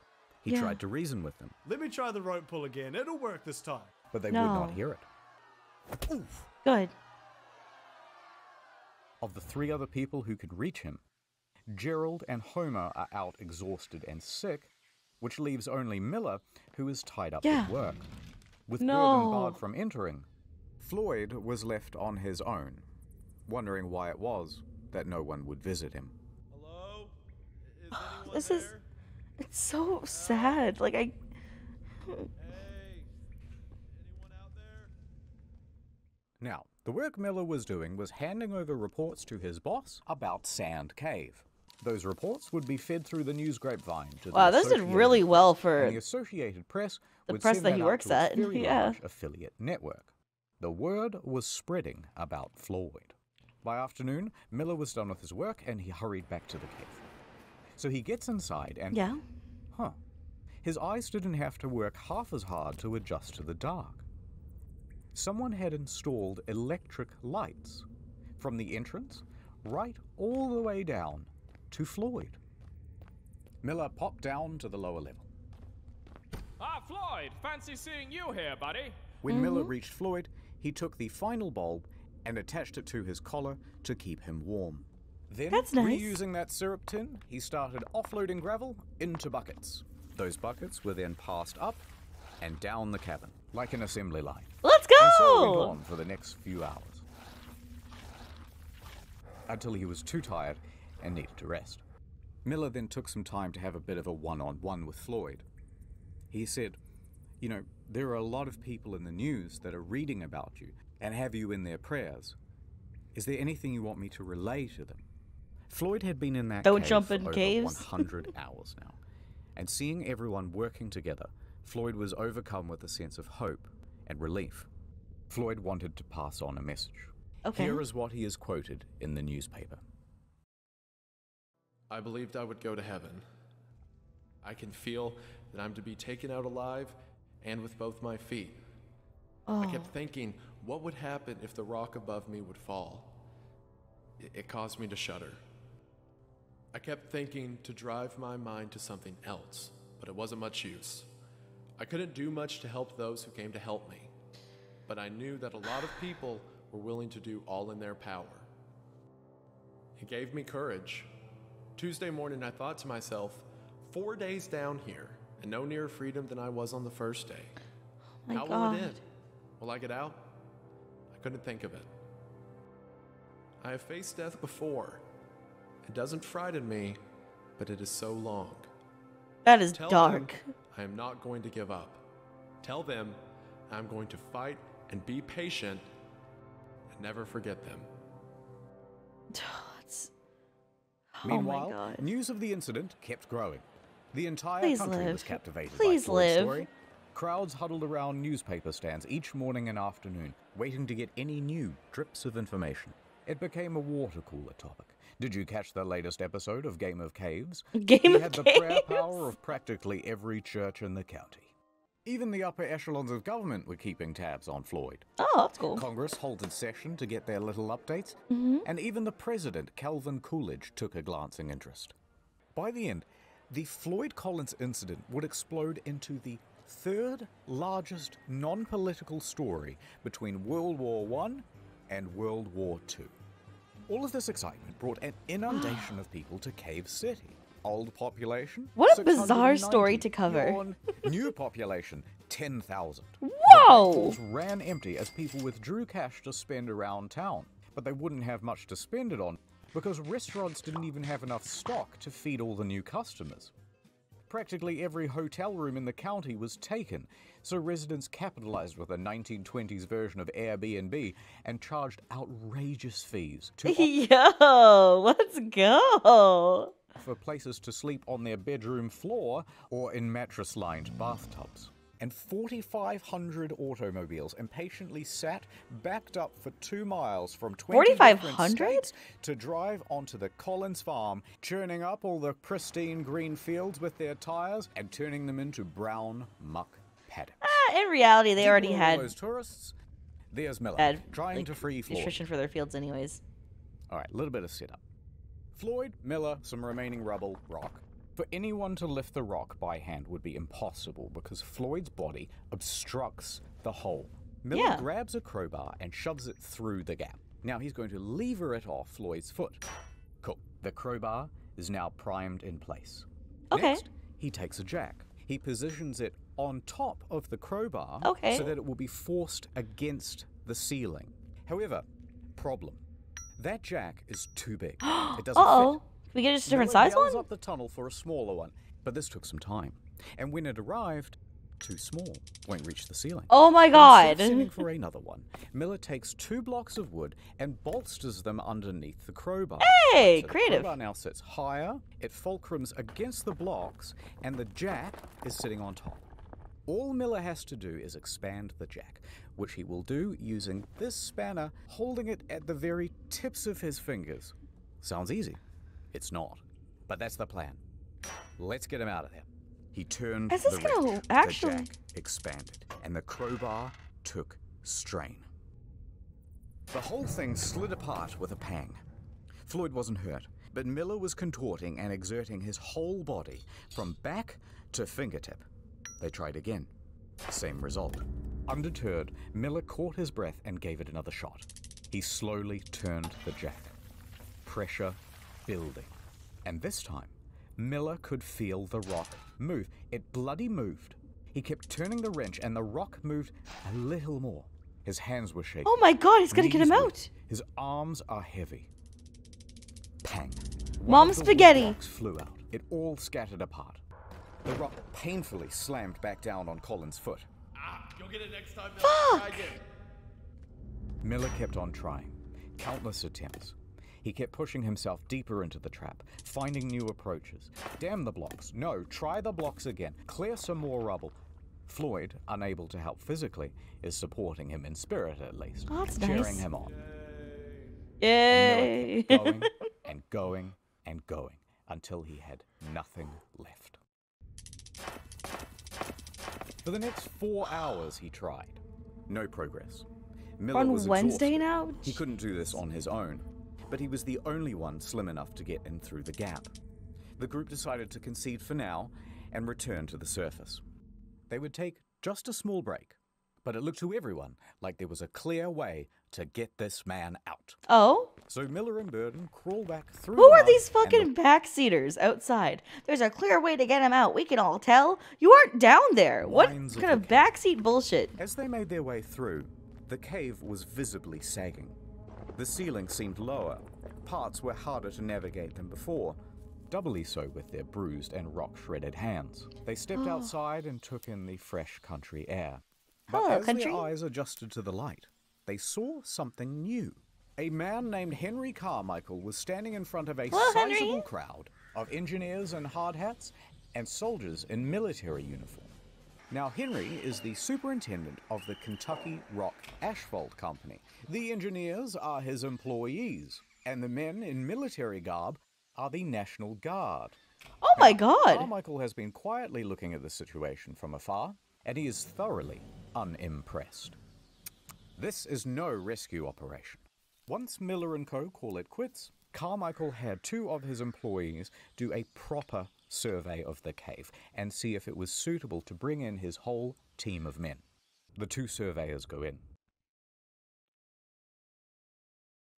He tried to reason with them. Let me try the rope pull again, it'll work this time. But they would not hear it. Oof. Good. Of the three other people who could reach him, Gerald and Homer are out exhausted and sick, which leaves only Miller, who is tied up with work. With Burdon barred from entering, Floyd was left on his own, wondering why it was that no one would visit him. Hello? Is anyone this there? It's so sad. Like, I... Now, the work Miller was doing was handing over reports to his boss about Sand Cave. Those reports would be fed through the news grapevine to the Associated Press. Wow, those did really well for the Associated Press, the press that he works at. Large affiliate network. The word was spreading about Floyd. By afternoon, Miller was done with his work and he hurried back to the cave. So he gets inside and his eyes didn't have to work half as hard to adjust to the dark. Someone had installed electric lights from the entrance right all the way down to Floyd. Miller popped down to the lower level. Ah, Floyd! Fancy seeing you here, buddy! When Miller reached Floyd, he took the final bulb and attached it to his collar to keep him warm. Then, reusing that syrup tin, he started offloading gravel into buckets. Those buckets were then passed up and down the cabin, like an assembly line. Let's go! And so it went on for the next few hours. Until he was too tired and needed to rest. Miller then took some time to have a bit of a one-on-one with Floyd. He said, you know, there are a lot of people in the news that are reading about you and have you in their prayers. Is there anything you want me to relay to them? Floyd had been in that cave for over 100 hours now. And seeing everyone working together, Floyd was overcome with a sense of hope and relief. Floyd wanted to pass on a message. Okay. Here is what he is quoted in the newspaper. I believed I would go to heaven. I can feel that I'm to be taken out alive and with both my feet. Oh. I kept thinking, what would happen if the rock above me would fall? It caused me to shudder. I kept thinking to drive my mind to something else, but it wasn't much use. I couldn't do much to help those who came to help me, but I knew that a lot of people were willing to do all in their power. It gave me courage. Tuesday morning, I thought to myself, 4 days down here, and no nearer freedom than I was on the first day. Oh my God. How will it end? Will I get out? I couldn't think of it. I have faced death before. It doesn't frighten me, but it is so long. That is dark. I am not going to give up. Tell them I'm going to fight and be patient and never forget them. Meanwhile, news of the incident kept growing. The entire country was captivated by Floyd's story. Crowds huddled around newspaper stands each morning and afternoon, waiting to get any new drips of information. It became a water cooler topic. Did you catch the latest episode of Game of Caves? It had the prayer power of practically every church in the county. Even the upper echelons of government were keeping tabs on Floyd. Oh, that's cool. Congress halted session to get their little updates, and even the president, Calvin Coolidge, took a glancing interest. By the end, the Floyd Collins incident would explode into the third largest non-political story between World War I and World War II. All of this excitement brought an inundation of people to Cave City. Old population, what a bizarre story to cover. New population, 10,000. Whoa! The ran empty as people withdrew cash to spend around town, but they wouldn't have much to spend it on because restaurants didn't even have enough stock to feed all the new customers. Practically every hotel room in the county was taken, so residents capitalized with a 1920s version of Airbnb and charged outrageous fees to for places to sleep on their bedroom floor or in mattress-lined bathtubs. And 4,500 automobiles impatiently sat backed up for 2 miles from 20 different states to drive onto the Collins farm, churning up all the pristine green fields with their tires and turning them into brown muck paddocks. In reality, they already had those tourists. There's Miller trying to free Floyd. Nutrition for their fields, anyways. All right, a little bit of setup. Floyd, Miller, some remaining rubble, rock. For anyone to lift the rock by hand would be impossible because Floyd's body obstructs the hole. Miller grabs a crowbar and shoves it through the gap. Now he's going to lever it off Floyd's foot. Cool. The crowbar is now primed in place. Okay. Next, he takes a jack. He positions it on top of the crowbar so that it will be forced against the ceiling. However, problem. That jack is too big. It doesn't fit. We get a different size one? Up the tunnel for a smaller one, but this took some time. And when it arrived, too small, won't reach the ceiling. Oh my God! Sending for another one, Miller takes 2 blocks of wood and bolsters them underneath the crowbar. Hey, so creative! The crowbar now sits higher, it fulcrums against the blocks, and the jack is sitting on top. All Miller has to do is expand the jack, which he will do using this spanner, holding it at the very tips of his fingers. Sounds easy. It's not, but that's the plan. Let's get him out of there. He turned the jack expanded, and the crowbar took strain. The whole thing slid apart with a pang. Floyd wasn't hurt, but Miller was contorting and exerting his whole body, from back to fingertip. They tried again. Same result. Undeterred, Miller caught his breath and gave it another shot. He slowly turned the jack. Pressure building. And this time, Miller could feel the rock move. It bloody moved. He kept turning the wrench and the rock moved a little more. His hands were shaking. Oh my god, he's gonna get him out! His arms are heavy. Pang. Mom spaghetti! The rocks flew out. It all scattered apart. The rock painfully slammed back down on Colin's foot. Ah, you'll get it next time. Fuck! Miller kept on trying. Countless attempts. He kept pushing himself deeper into the trap, finding new approaches. Damn the blocks. No, try the blocks again. Clear some more rubble. Floyd, unable to help physically, is supporting him in spirit at least. Oh, that's cheering nice. Him on. Yay! And going and going and going until he had nothing left. For the next 4 hours he tried. No progress. Miller was exhausted. On Wednesday now? He couldn't do this on his own, but he was the only one slim enough to get in through the gap. The group decided to concede for now and return to the surface. They would take just a small break, but it looked to everyone like there was a clear way to get this man out. Oh? So Miller and Burdon crawl back through. Who are these fucking backseaters outside? There's a clear way to get him out. We can all tell. You aren't down there. What kind of backseat bullshit? As they made their way through, the cave was visibly sagging. The ceiling seemed lower. Parts were harder to navigate than before, doubly so with their bruised and rock-shredded hands. They stepped outside and took in the fresh country air. But as their eyes adjusted to the light, they saw something new. A man named Henry Carmichael was standing in front of a sizable crowd of engineers in hard hats and soldiers in military uniform. Now, Henry is the superintendent of the Kentucky Rock Asphalt Company. The engineers are his employees, and the men in military garb are the National Guard. Oh my god! Carmichael has been quietly looking at the situation from afar, and he is thoroughly unimpressed. This is no rescue operation. Once Miller and co. call it quits, Carmichael had two of his employees do a proper survey of the cave and see if it was suitable to bring in his whole team of men. The two surveyors go in.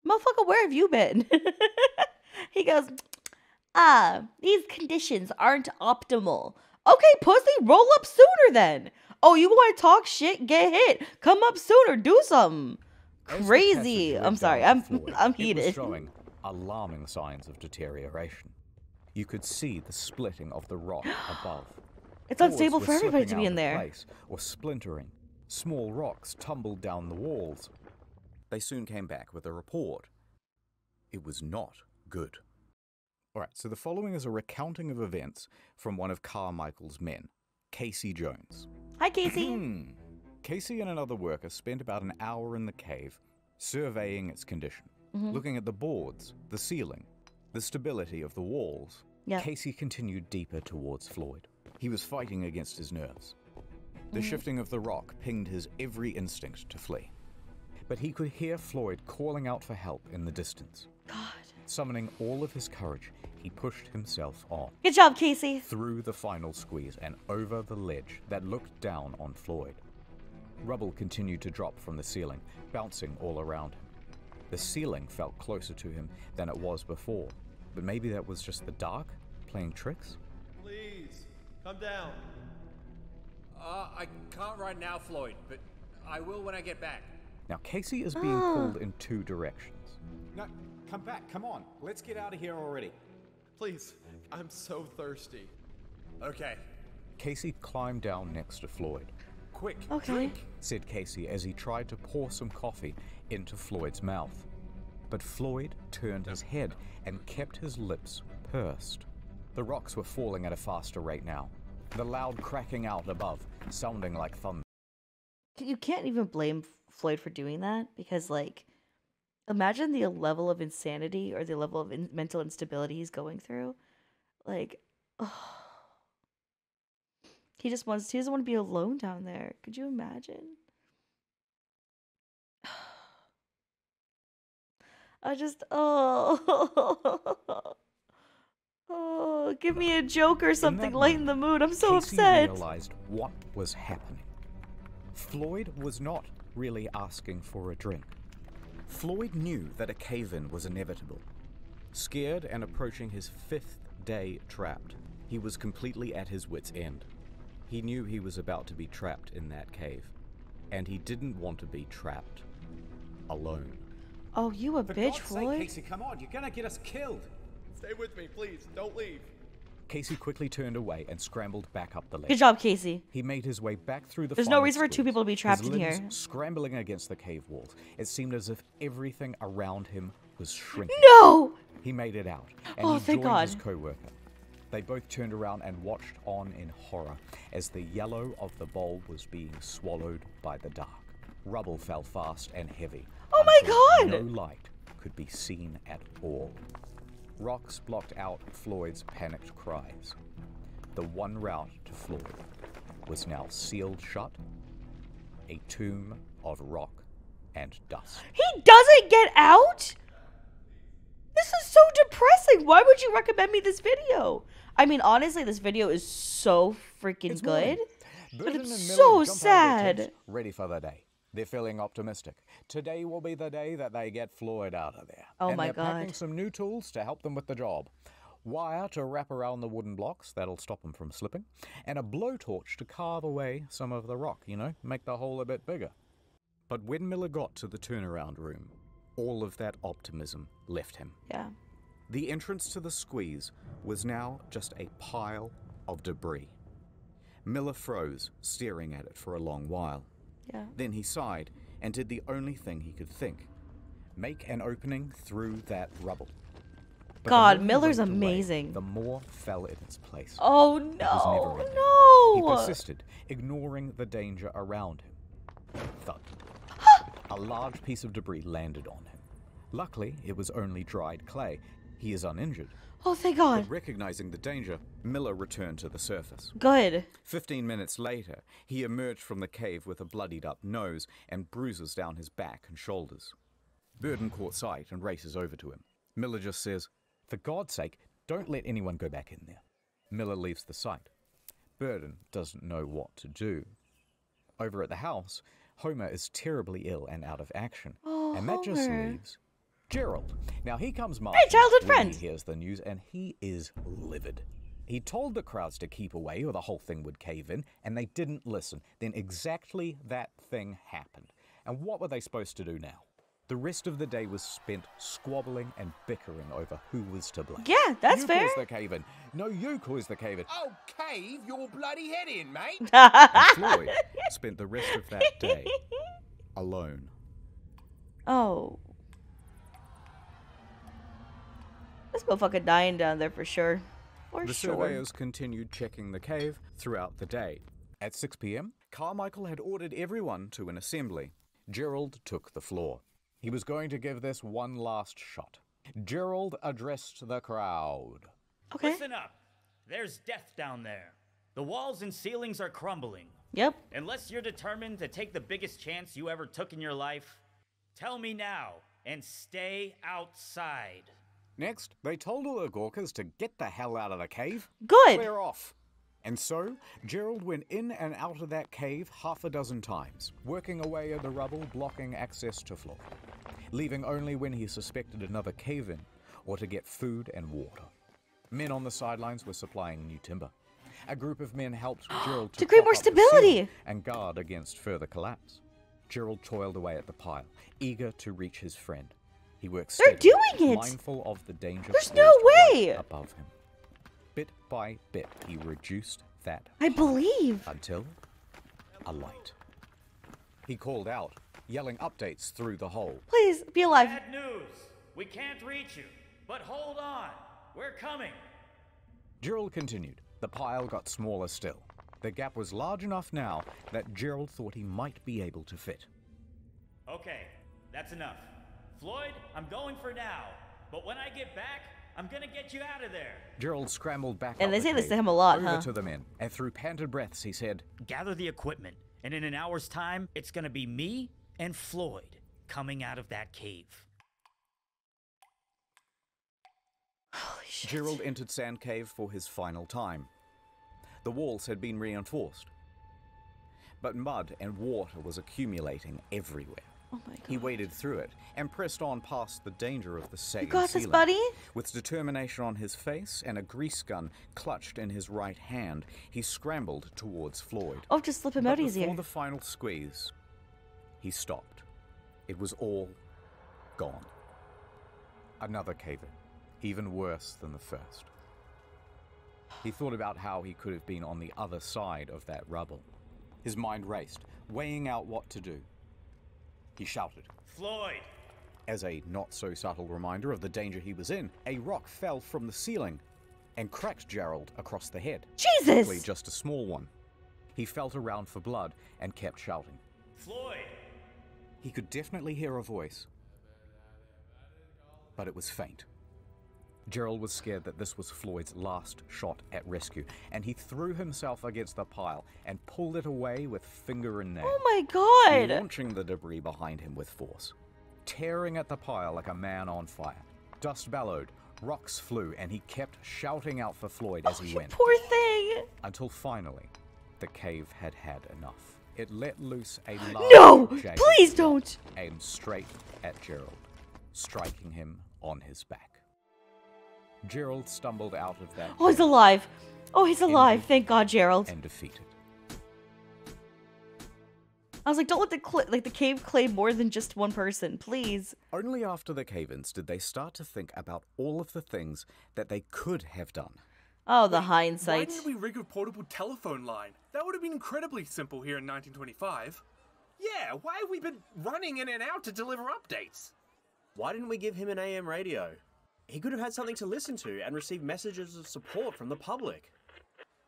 Motherfucker, where have you been? He goes, these conditions aren't optimal. Okay, pussy, roll up sooner then. Oh, you want to talk shit? Get hit. Come up sooner. Do something. Crazy. I'm sorry. I'm heated. It was showing alarming signs of deterioration. You could see the splitting of the rock above. It's unstable for everybody to be in there. Place or splintering. Small rocks tumbled down the walls. They soon came back with a report. It was not good. All right, so the following is a recounting of events from one of Carmichael's men, Casey Jones. Hi, Casey. Casey and another worker spent about an hour in the cave surveying its condition, looking at the boards, the ceiling, the stability of the walls. Yep. Casey continued deeper towards Floyd. He was fighting against his nerves. The shifting of the rock pinged his every instinct to flee. But he could hear Floyd calling out for help in the distance. God. Summoning all of his courage, he pushed himself on. Good job, Casey. Through the final squeeze and over the ledge that looked down on Floyd. Rubble continued to drop from the ceiling, bouncing all around him. The ceiling felt closer to him than it was before, but maybe that was just the dark playing tricks? Please, come down. I can't right now, Floyd, but I will when I get back. Now, Casey is being pulled in two directions. No, come back, come on. Let's get out of here already. Please, I'm so thirsty. Okay. Casey climbed down next to Floyd. Quick, drink, said Casey as he tried to pour some coffee into Floyd's mouth. But Floyd turned his head and kept his lips pursed. The rocks were falling at a faster rate now, the loud cracking out above, sounding like thunder. You can't even blame Floyd for doing that, because, like, imagine the level of insanity or the level of mental instability he's going through. Like, oh. He doesn't want to be alone down there. Could you imagine? I just, oh. Give me a joke or something, lighten the mood. I'm so upset. Casey realized what was happening. Floyd was not really asking for a drink. Floyd knew that a cave-in was inevitable. Scared and approaching his 5th day trapped, he was completely at his wit's end. He knew he was about to be trapped in that cave, and he didn't want to be trapped alone. Oh, you a bitch, Floyd. For God's sake, Casey, come on, you're gonna get us killed. Stay with me, please, don't leave. Casey quickly turned away and scrambled back up the ledge. Good job, Casey. He made his way back through the. There's no reason for two people to be trapped in here. Scrambling against the cave walls, it seemed as if everything around him was shrinking. No! He made it out, and he thank God. His co-worker. They both turned around and watched on in horror as the yellow of the bowl was being swallowed by the dark. Rubble fell fast and heavy. Oh my God! No light could be seen at all. Rocks blocked out Floyd's panicked cries. The one route to Floyd was now sealed shut, a tomb of rock and dust. He doesn't get out? This is so depressing. Why would you recommend me this video? I mean, honestly, this video is so freaking good, but it's so sad. Ready for the day. They're feeling optimistic. Today will be the day that they get Floyd out of there. Oh my God. And they're packing some new tools to help them with the job. Wire to wrap around the wooden blocks, that'll stop them from slipping. And a blowtorch to carve away some of the rock, you know, make the hole a bit bigger. But when Miller got to the turnaround room, all of that optimism left him. Yeah. The entrance to the squeeze was now just a pile of debris. Miller froze, staring at it for a long while. Yeah. Then he sighed and did the only thing he could think. Make an opening through that rubble. But God, Miller's amazing. Away, the more fell in its place. Oh no, no! He persisted, ignoring the danger around him. Thud. A large piece of debris landed on him. Luckily, it was only dried clay. He is uninjured. Oh, thank God. But recognizing the danger, Miller returned to the surface. Good. 15 minutes later, he emerged from the cave with a bloodied up nose and bruises down his back and shoulders. Burdon caught sight and races over to him. Miller just says, "For God's sake, don't let anyone go back in there." Miller leaves the site. Burdon doesn't know what to do. Over at the house, Homer is terribly ill and out of action. Oh, and that Homer. Just leaves Gerald. Now he comes marching. Hey, childhood friend. He hears the news and he is livid. He told the crowds to keep away or the whole thing would cave in, and they didn't listen. Then exactly that thing happened. And what were they supposed to do now? The rest of the day was spent squabbling and bickering over who was to blame. Yeah, that's fair. You caused the cave-in. No, you caused the cave-in. Oh, cave your bloody head in, mate. And Floyd spent the rest of that day alone. Oh. This motherfucker dying down there for sure. For the surveyors continued checking the cave throughout the day. At 6 p.m., Carmichael had ordered everyone to an assembly. Gerald took the floor. He was going to give this one last shot. Gerald addressed the crowd. Okay. Listen up. There's death down there. The walls and ceilings are crumbling. Yep. Unless you're determined to take the biggest chance you ever took in your life, tell me now and stay outside. Next, they told all the Gawkers to get the hell out of the cave. Good. Clear off. And so, Gerald went in and out of that cave half a dozen times, working away at the rubble, blocking access to Floyd, leaving only when he suspected another cave-in or to get food and water. Men on the sidelines were supplying new timber. A group of men helped Gerald to create more stability and guard against further collapse. Gerald toiled away at the pile, eager to reach his friend. He works steadily, mindful of the danger. There's no way above him. Bit by bit, he reduced that. I believe. Until a light. He called out, yelling updates through the hole. Please be alive. Bad news. We can't reach you, but hold on. We're coming. Gerald continued. The pile got smaller still. The gap was large enough now that Gerald thought he might be able to fit. Okay, that's enough. Floyd, I'm going for now, but when I get back, I'm gonna get you out of there. Gerald scrambled back and up they say this to him a lot, over huh? to the men, and through panted breaths, he said, "Gather the equipment, and in an hour's time, it's gonna be me and Floyd coming out of that cave." Holy Shit. Gerald entered Sand Cave for his final time. The walls had been reinforced, but mud and water was accumulating everywhere. Oh my God. He waded through it and pressed on past the danger of the sagging ceiling. You got this, buddy? With determination on his face and a grease gun clutched in his right hand, he scrambled towards Floyd. Oh, just slip him out easier. Before the final squeeze, he stopped. It was all gone. Another cave-in, even worse than the first. He thought about how he could have been on the other side of that rubble. His mind raced, weighing out what to do. He shouted, "Floyd!" As a not-so-subtle reminder of the danger he was in, a rock fell from the ceiling and cracked Gerald across the head. Jesus! Luckily, just a small one. He felt around for blood and kept shouting, "Floyd!" He could definitely hear a voice, but it was faint. Gerald was scared that this was Floyd's last shot at rescue, and he threw himself against the pile and pulled it away with finger and nail. Oh my God! Launching the debris behind him with force, tearing at the pile like a man on fire. Dust bellowed, rocks flew, and he kept shouting out for Floyd as he went. Poor thing! Until finally, the cave had had enough. It let loose a large jagged please don't! Aimed straight at Gerald, striking him on his back. Gerald stumbled out of that. Oh, he's alive. Oh, he's alive. Thank God, Gerald. And defeated. I was like, don't let the cave claim more than just one person, please. Only after the cave-ins did they start to think about all of the things that they could have done. Oh, the hindsight. Why didn't we rig a portable telephone line? That would have been incredibly simple here in 1925. Yeah, why have we been running in and out to deliver updates? Why didn't we give him an AM radio? He could have had something to listen to and receive messages of support from the public.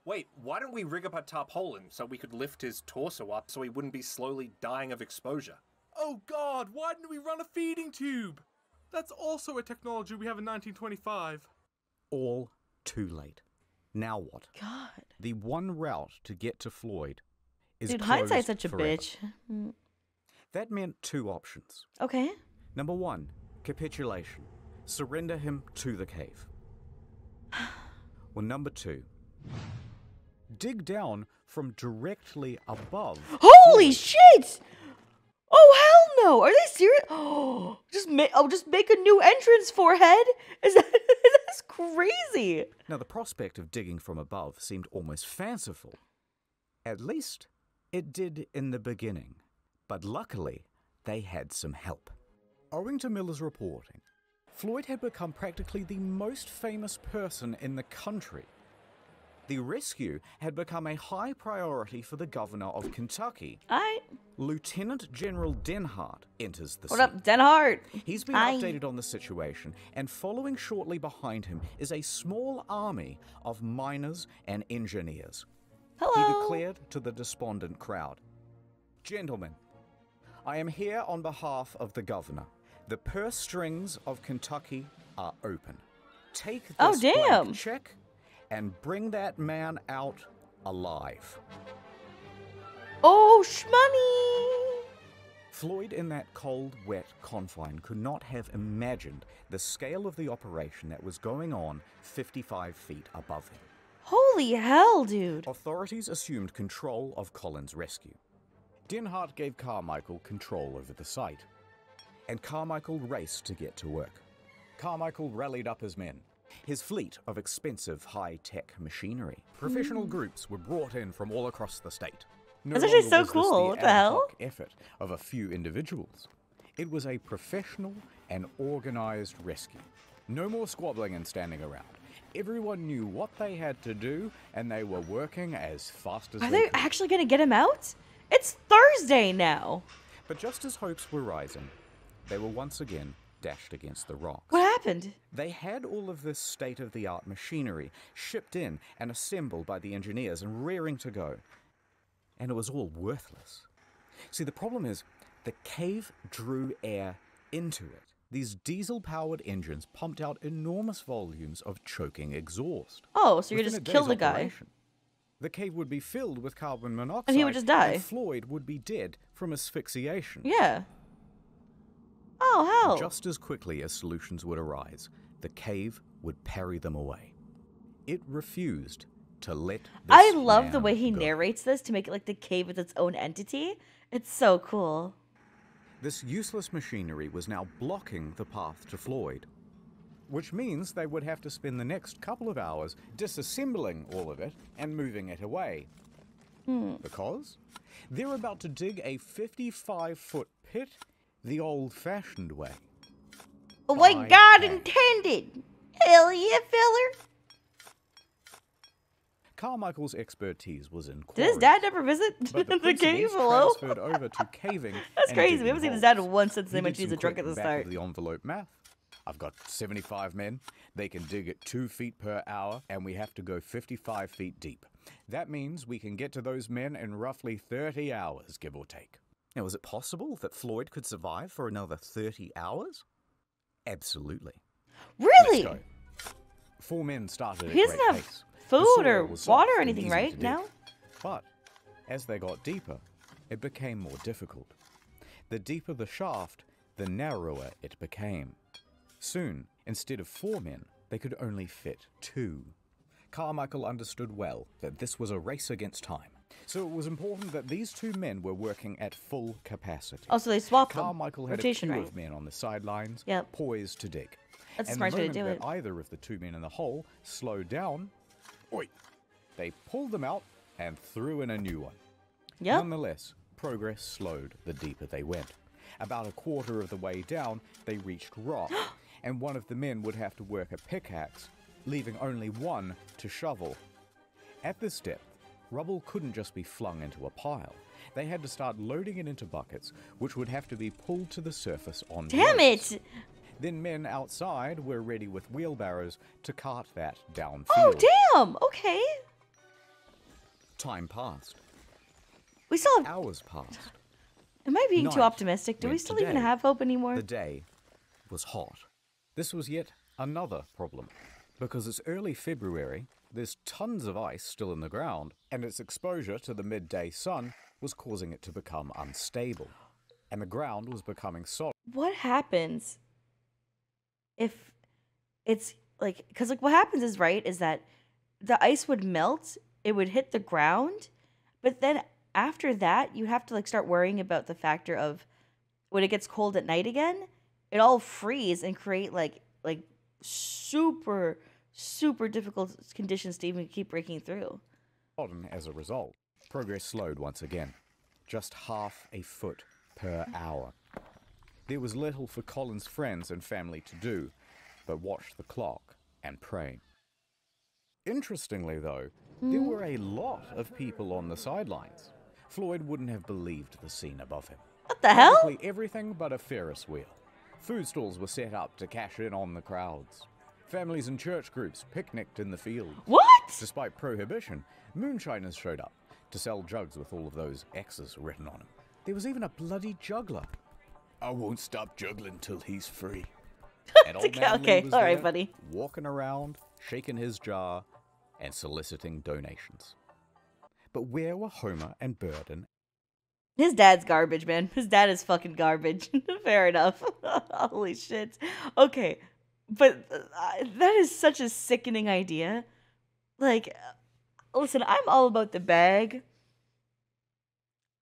Wait, why don't we rig up a tarpaulin so we could lift his torso up so he wouldn't be slowly dying of exposure? Oh God, why didn't we run a feeding tube? That's also a technology we have in 1925. All too late. Now what? God. The one route to get to Floyd is closed forever. Dude, hindsight's such a bitch. That meant two options. Okay. Number one, capitulation. Surrender him to the cave. Or number two, dig down from directly above. Holy shit! Oh hell no! Are they serious? Oh, just make a new entrance, forehead. That's crazy. Now the prospect of digging from above seemed almost fanciful. At least it did in the beginning. But luckily, they had some help. Owing to Miller's reporting, Floyd had become practically the most famous person in the country. The rescue had become a high priority for the governor of Kentucky. Aye. Lieutenant General Denhardt enters the scene. What up, Denhardt? He's been updated on the situation, and following shortly behind him is a small army of miners and engineers. Hello. He declared to the despondent crowd, "Gentlemen, I am here on behalf of the governor. The purse strings of Kentucky are open. Take this blank check and bring that man out alive." Oh, shmoney! Floyd, in that cold, wet confine, could not have imagined the scale of the operation that was going on 55 feet above him. Holy hell, dude! Authorities assumed control of Collins' rescue. Denhardt gave Carmichael control over the site, and Carmichael raced to get to work. Carmichael rallied up his men, his fleet of expensive high-tech machinery. Professional groups were brought in from all across the state. No That's actually so cool. What the hell? Effort of a few individuals. It was a professional and organized rescue. No more squabbling and standing around. Everyone knew what they had to do, and they were working as fast as they could. Are they actually going to get him out? It's Thursday now. But just as hopes were rising, they were once again dashed against the rocks. What happened? They had all of this state-of-the-art machinery shipped in and assembled by the engineers and rearing to go. And it was all worthless. See, the problem is the cave drew air into it. These diesel-powered engines pumped out enormous volumes of choking exhaust. Oh, so you just killed the guy. The cave would be filled with carbon monoxide. And he would just die. And Floyd would be dead from asphyxiation. Yeah. Oh, hell. Just as quickly as solutions would arise, the cave would parry them away. It refused to let this I love the way he go. Narrates this to make it like the cave is its own entity. It's so cool. This useless machinery was now blocking the path to Floyd, which means they would have to spend the next couple of hours disassembling all of it and moving it away. Because they're about to dig a 55-foot pit the old-fashioned way. Like God intended! Hell yeah, filler! Carmichael's expertise was in quarry. Did his dad never visit the cave? Hello? Transferred over to caving. That's crazy. We haven't seen his dad once since they went to use a drunk at the start. The envelope math. I've got 75 men. They can dig at 2 feet per hour, and we have to go 55 feet deep. That means we can get to those men in roughly 30 hours, give or take. Now, is it possible that Floyd could survive for another 30 hours? Absolutely. Really? Let's go. 4 men started. He doesn't have food or water or anything right now. But as they got deeper, it became more difficult. The deeper the shaft, the narrower it became. Soon, instead of 4 men, they could only fit 2. Carmichael understood well that this was a race against time, so it was important that these 2 men were working at full capacity. Also, they swapped Carmichael had rotation, a crew of men on the sidelines, poised to dig. That's a smart way to do it. Either of the 2 men in the hole slowed down, they pulled them out and threw in a new one. Nonetheless, progress slowed the deeper they went. About a quarter of the way down, they reached rock. And one of the men would have to work a pickaxe, leaving only one to shovel. At this depth, rubble couldn't just be flung into a pile. They had to start loading it into buckets, which would have to be pulled to the surface on roads. Then men outside were ready with wheelbarrows to cart that downfield. Okay. Time passed. We still have... Hours passed. Am I being too optimistic? Do we still even have hope anymore? The day was hot. This was yet another problem, because it's early February, there's tons of ice still in the ground, and its exposure to the midday sun was causing it to become unstable, and the ground was becoming solid. What happens if it's like, because like what happens is, is that the ice would melt, it would hit the ground, but then after that, you have to like start worrying about the factor of when it gets cold at night again, it all freeze and create like super difficult conditions to even keep breaking through. As a result, progress slowed once again, just half a foot per hour. There was little for Colin's friends and family to do, but watch the clock and pray. Interestingly, though, there were a lot of people on the sidelines. Floyd wouldn't have believed the scene above him. What the hell? Practically everything but a Ferris wheel. Food stalls were set up to cash in on the crowds. Families and church groups picnicked in the fields. Despite prohibition, moonshiners showed up to sell jugs with all of those X's written on them. There was even a bloody juggler. I won't stop juggling till he's free. And old man Lee was there, walking around, shaking his jar, and soliciting donations. But where were Homer and Burdon? His dad's garbage, man. His dad is fucking garbage. Fair enough. Holy shit. Okay. But that is such a sickening idea. Like, listen, I'm all about the bag.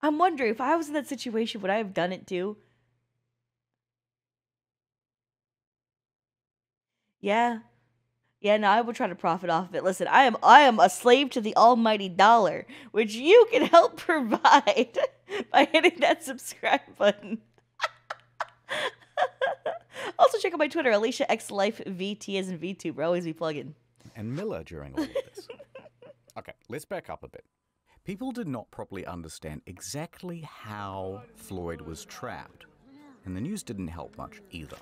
I'm wondering, if I was in that situation, would I have done it too? Yeah, no, I would try to profit off of it. Listen, I am a slave to the almighty dollar, which you can help provide by hitting that subscribe button. Also check out my Twitter, Alicia X Life VT as in vtuber. Always be plugging. And Miller during all of this. Okay, let's back up a bit. People did not properly understand exactly how Floyd was trapped, and the news didn't help much either.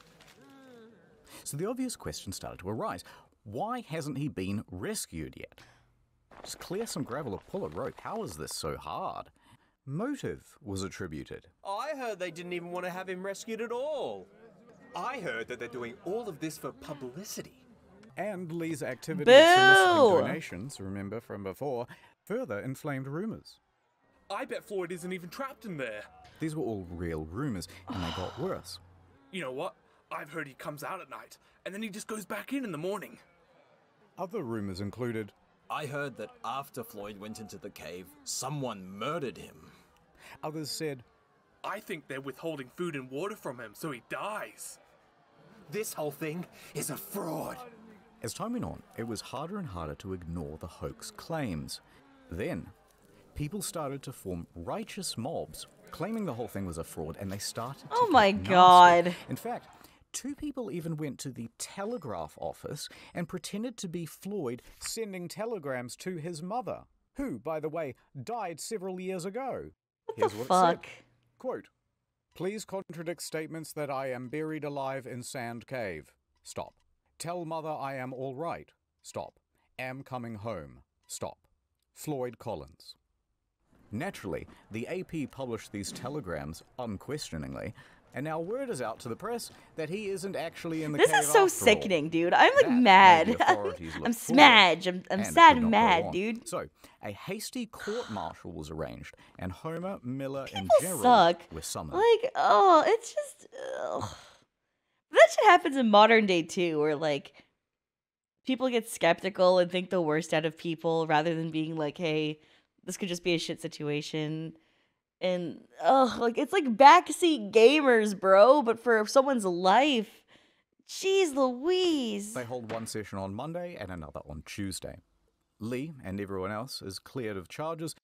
So the obvious question started to arise. Why hasn't he been rescued yet? Just clear some gravel or pull a rope. How is this so hard? Motive was attributed. I heard they didn't even want to have him rescued at all. I heard that they're doing all of this for publicity. And Lee's activity soliciting donations, remember from before, further inflamed rumors. I bet Floyd isn't even trapped in there. These were all real rumors, and they got worse. You know what? I've heard he comes out at night, and then he just goes back in the morning. Other rumors included, I heard that after Floyd went into the cave, someone murdered him. Others said, I think they're withholding food and water from him so he dies. This whole thing is a fraud. As time went on, it was harder and harder to ignore the hoax claims. Then, people started to form righteous mobs, claiming the whole thing was a fraud, and they started to get nasty. In fact, two people even went to the telegraph office and pretended to be Floyd sending telegrams to his mother, who, by the way, died several years ago. Here's what it said. Quote, please contradict statements that I am buried alive in Sand Cave. Stop. Tell mother I am all right. Stop. Am coming home. Stop. Floyd Collins. Naturally, the AP published these telegrams unquestioningly, and now word is out to the press that he isn't actually in the cave. This is so sickening, dude. I'm like mad. I'm smad. I'm sad and mad, dude. So, a hasty court-martial was arranged, and Homer, Miller, and Gerald were summoned. Like, oh, it's just... Ugh. That shit happens in modern day, too, where, like, people get skeptical and think the worst out of people rather than being like, hey, this could just be a shit situation. And, oh, like, it's like backseat gamers, bro, but for someone's life. Jeez Louise. They hold one session on Monday and another on Tuesday. Lee and everyone else is cleared of charges,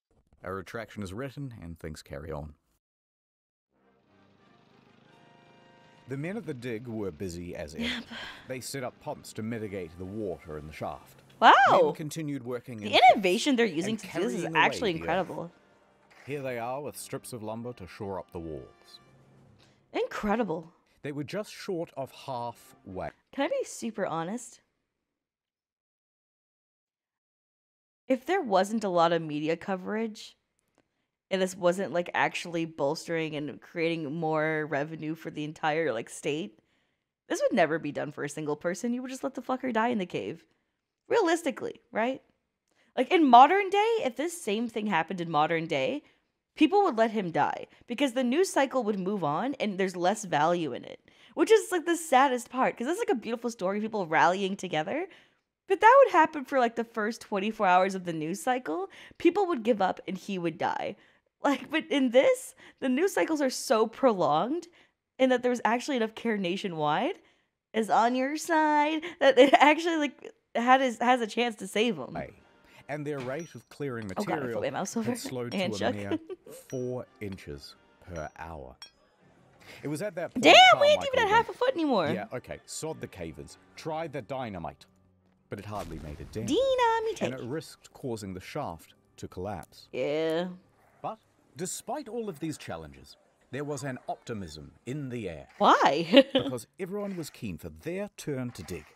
a retraction is written, and things carry on. The men at the dig were busy as ever. They set up pumps to mitigate the water in the shaft. Wow! Continued working. The innovation they're using to do this is actually incredible. Here they are with strips of lumber to shore up the walls. Incredible. They were just short of halfway. Can I be super honest? If there wasn't a lot of media coverage, and this wasn't like actually bolstering and creating more revenue for the entire like state, this would never be done for a single person. You would just let the fucker die in the cave. Realistically, right? Like in modern day, if this same thing happened in modern day, people would let him die because the news cycle would move on and there's less value in it, which is like the saddest part because it's like a beautiful story, people rallying together. But that would happen for like the first 24 hours of the news cycle. People would give up and he would die. Like, but in this, the news cycles are so prolonged and that there was actually enough care nationwide is on your side that it actually like has a chance to save him. And their rate of clearing material had slowed to a mere 4 inches per hour. It was at that point. Damn, we ain't even at half a foot anymore. Yeah, okay, sod the cavers. Try the dynamite. But it hardly made a dent. And it risked causing the shaft to collapse. Yeah. But despite all of these challenges, there was an optimism in the air. Why? Because everyone was keen for their turn to dig.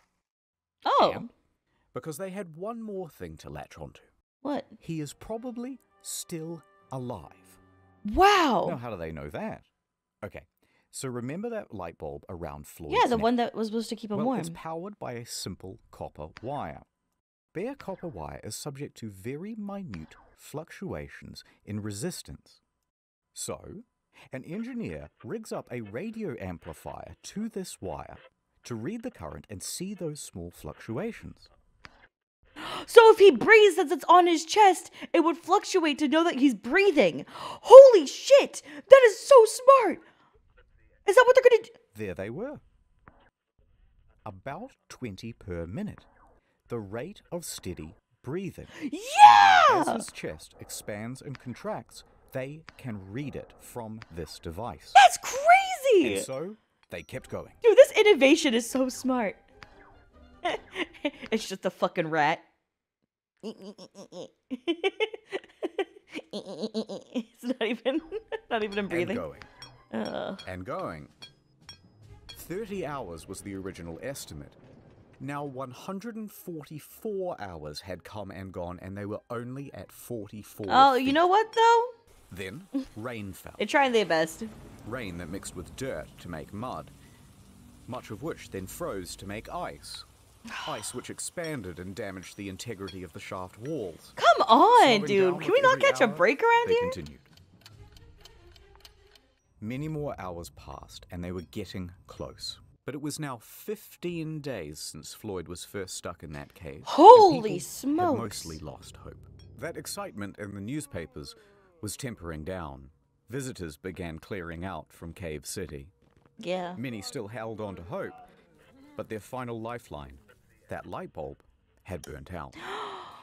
Oh. And because they had one more thing to latch onto. What? He is probably still alive. Wow. Now, how do they know that? Okay. So remember that light bulb around Floyd's neck? Yeah, the one that was supposed to keep him warm. It's powered by a simple copper wire. Bare copper wire is subject to very minute fluctuations in resistance. So, an engineer rigs up a radio amplifier to this wire to read the current and see those small fluctuations. So if he breathes as it's on his chest, it would fluctuate to know that he's breathing. Holy shit! That is so smart! Is that what they're going to do? There they were. About 20 per minute. The rate of steady breathing. Yeah! As his chest expands and contracts, they can read it from this device. That's crazy! And so, they kept going. Dude, this innovation is so smart. It's just a fucking rat. It's not even a breathing. And going. And going. 30 hours was the original estimate. Now 144 hours had come and gone, and they were only at 44 feet. You know what, though? Then, rain fell. They're trying their best. Rain that mixed with dirt to make mud, much of which then froze to make ice. Ice which expanded and damaged the integrity of the shaft walls. Come on, dude. Can we not catch a break around here? They continued. Many more hours passed, and they were getting close. but it was now 15 days since Floyd was first stuck in that cave. Holy smokes! Mostly lost hope. That excitement in the newspapers was tempering down. Visitors began clearing out from Cave City. Yeah. Many still held on to hope, but their final lifeline, that light bulb, had burnt out.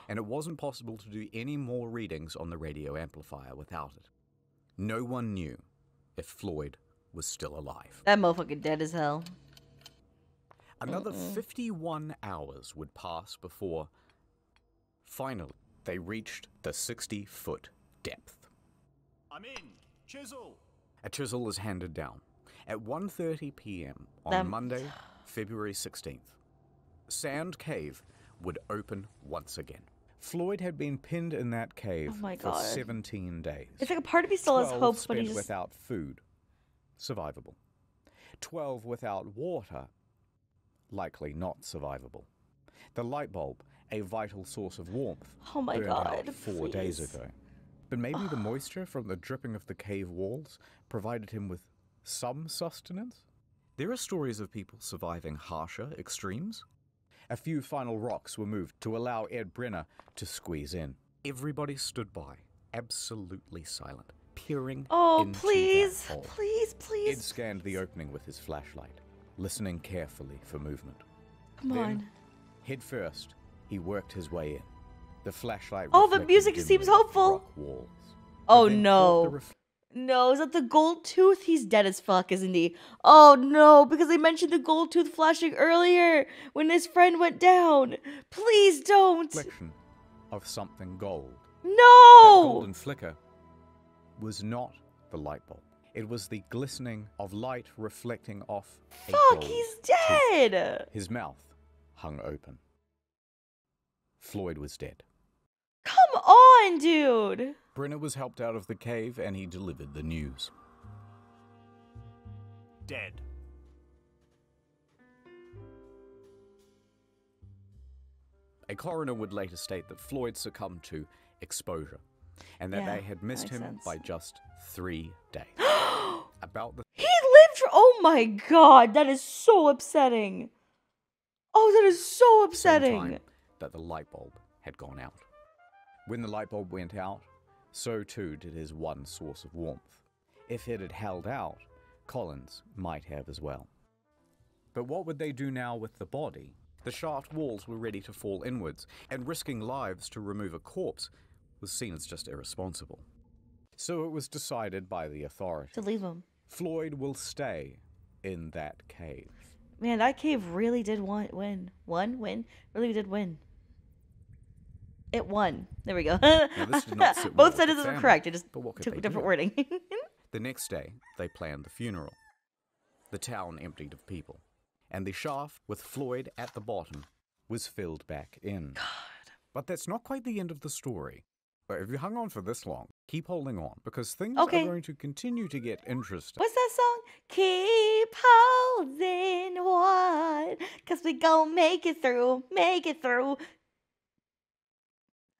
And it wasn't possible to do any more readings on the radio amplifier without it. No one knew if Floyd was still alive. That motherfucker dead as hell. Another 51 hours would pass before, finally, they reached the 60-foot depth. I'm in. Chisel. A chisel was handed down at 1:30 p.m. on Monday, February 16th. Sand Cave would open once again. Floyd had been pinned in that cave for 17 days. It's like a part of me still has hopes, but he's without food, survivable. 12 without water, likely not survivable. The light bulb, a vital source of warmth, burned out 4 days ago. But maybe the moisture from the dripping of the cave walls provided him with some sustenance? There are stories of people surviving harsher extremes. A few final rocks were moved to allow Ed Brenner to squeeze in. Everybody stood by, absolutely silent, peering into that hole. Please. Ed scanned the opening with his flashlight, listening carefully for movement. Then, head first, he worked his way in. The flashlight. Oh, the music seems hopeful. Oh no. No, is that the gold tooth? He's dead as fuck, isn't he? Oh no, because they mentioned the gold tooth flashing earlier when his friend went down. Please don't. Reflection of something gold. No. That golden flicker was not the light bulb. It was the glistening of light reflecting off. Fuck, he's dead. Tooth. His mouth hung open. Floyd was dead. Come on, dude. Brenner was helped out of the cave and he delivered the news. Dead. A coroner would later state that Floyd succumbed to exposure and that they had missed him by just 3 days. He lived for... Oh my god, that is so upsetting. Oh, that is so upsetting. Same time that the light bulb had gone out. When the light bulb went out, so too did his one source of warmth. If it had held out, Collins might have as well. But what would they do now with the body? The shaft walls were ready to fall inwards, and risking lives to remove a corpse was seen as just irresponsible. So it was decided by the authorities to leave him. Floyd will stay in that cave. Man, that cave really did win. It won. There we go. Both sentences were correct. It just took different wording. The next day, they planned the funeral. The town emptied of people, and the shaft with Floyd at the bottom was filled back in. God. But that's not quite the end of the story. But if you hung on for this long, keep holding on, because things are going to continue to get interesting. What's that song? Keep holding on, because we gon' make it through, make it through.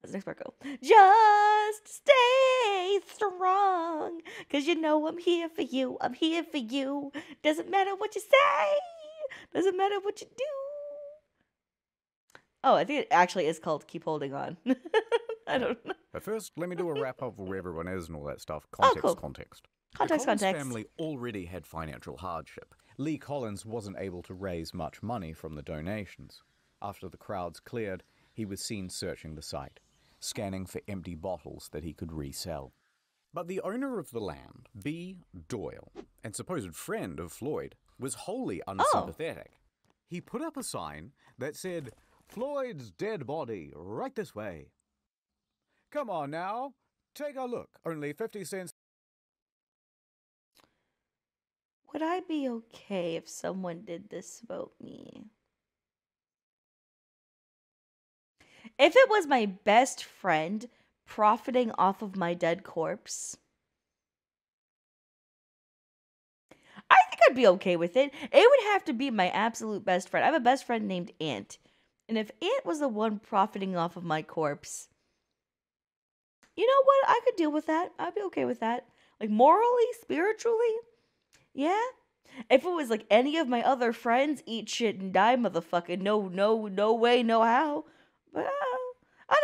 That's the next part. Just stay strong, because you know I'm here for you, I'm here for you. Doesn't matter what you say, doesn't matter what you do. Oh, I think it actually is called Keep Holding On. I don't know. But first, let me do a wrap-up of where everyone is and all that stuff. Context. The Collins family already had financial hardship. Lee Collins wasn't able to raise much money from the donations. After the crowds cleared, he was seen searching the site, scanning for empty bottles that he could resell. But the owner of the land, B. Doyle, and supposed friend of Floyd, was wholly unsympathetic. He put up a sign that said, "Floyd's dead body, right this way. Come on now, take a look. Only 50 cents. Would I be okay if someone did this about me? If it was my best friend profiting off of my dead corpse, I think I'd be okay with it. It would have to be my absolute best friend. I have a best friend named Ant. And if Ant was the one profiting off of my corpse, you know what? I could deal with that. I'd be okay with that. Like morally, spiritually. Yeah. If it was like any of my other friends, eat shit and die, motherfucker. No way, no how. But I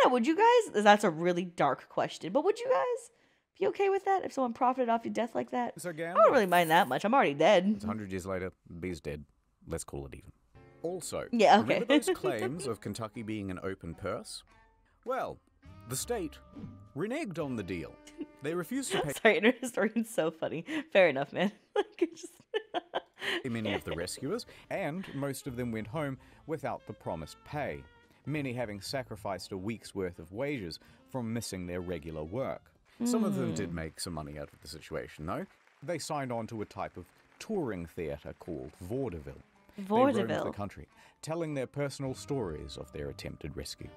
don't know, would you guys? That's a really dark question, but would you guys be okay with that if someone profited off your death like that? I don't really mind that much. I'm already dead. It's 100 years later, B's dead. Let's call it even. Also, yeah, okay. Remember those claims of Kentucky being an open purse? Well, the state reneged on the deal. They refused to pay. Sorry, Internet Historian's so funny. Fair enough, man. Like, just many of the rescuers, and most of them went home without the promised pay, many having sacrificed a week's worth of wages from missing their regular work. Some of them did make some money out of the situation, though. They signed on to a type of touring theatre called vaudeville. Vaudeville. They roamed the country, telling their personal stories of their attempted rescue.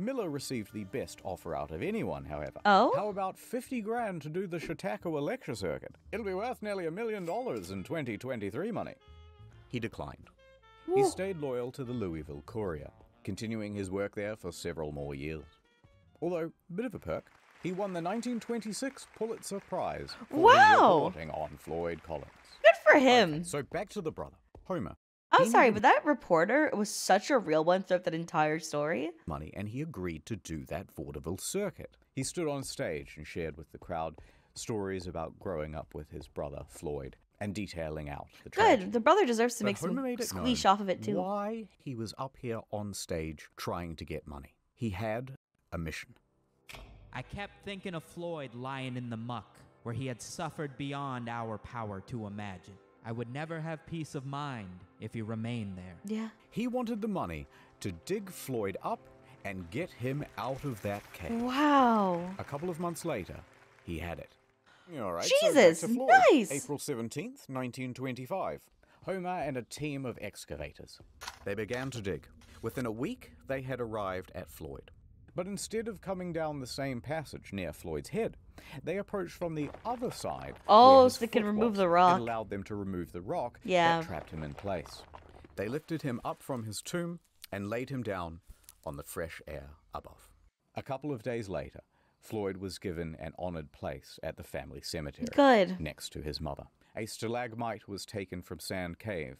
Miller received the best offer out of anyone, however. Oh? How about 50 grand to do the Chautauqua lecture circuit? It'll be worth nearly $1 million in 2023 money. He declined. Whoa. He stayed loyal to the Louisville Courier, continuing his work there for several more years. Although, bit of a perk, he won the 1926 Pulitzer Prize for reporting on Floyd Collins. Good for him. Okay, so back to the brother, Homer. I'm sorry, but that reporter was such a real one throughout that entire story. Money, and he agreed to do that vaudeville circuit. He stood on stage and shared with the crowd stories about growing up with his brother Floyd and detailing out the tragedy. Good, the brother deserves to make some squeesh off of it too. Why he was up here on stage trying to get money. He had a mission. I kept thinking of Floyd lying in the muck, where he had suffered beyond our power to imagine. I would never have peace of mind if he remained there. Yeah. He wanted the money to dig Floyd up and get him out of that cave. Wow. A couple of months later, he had it. All right. Jesus, so nice. April 17th, 1925. Homer and a team of excavators. They began to dig. Within a week, they had arrived at Floyd. But instead of coming down the same passage near Floyd's head, they approached from the other side. Oh, so they could remove the rock. It allowed them to remove the rock that trapped him in place. They lifted him up from his tomb and laid him down on the fresh air above. A couple of days later, Floyd was given an honored place at the family cemetery. Good. Next to his mother. A stalagmite was taken from Sand Cave,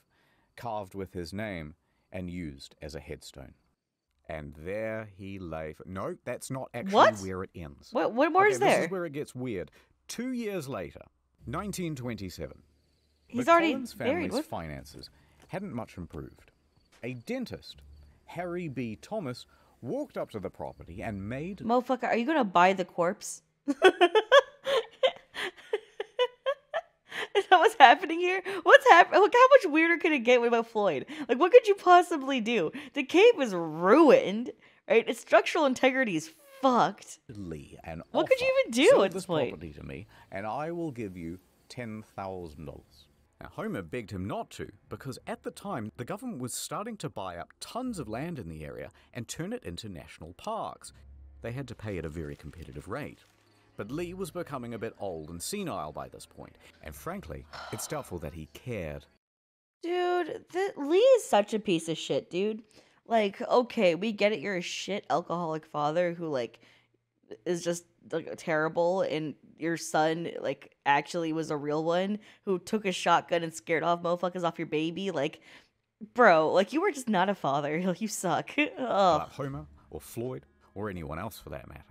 carved with his name, and used as a headstone. And there he lay. No, that's not actually where it ends. What more is there? This is where it gets weird. 2 years later, 1927. He's already buried. The Collins family's finances hadn't much improved. A dentist, Harry B. Thomas, walked up to the property and made... Motherfucker, are you going to buy the corpse? Is that what's happening here? What's happening? Look, how much weirder could it get about Floyd? Like, what could you possibly do? The cave was ruined, right? Its structural integrity is fucked. What could you even do at this point? Property to me, and I will give you $10,000. Now, Homer begged him not to, because at the time, the government was starting to buy up tons of land in the area and turn it into national parks. They had to pay at a very competitive rate. But Lee was becoming a bit old and senile by this point, and frankly, it's doubtful that he cared. Dude, Lee is such a piece of shit, dude. Like, okay, we get it, you're a shit alcoholic father who, like, is just like, terrible, and your son, like, actually was a real one who took a shotgun and scared off motherfuckers off your baby. Like, bro, like, you were just not a father. Like, you suck. Like Homer, or Floyd, or anyone else for that matter.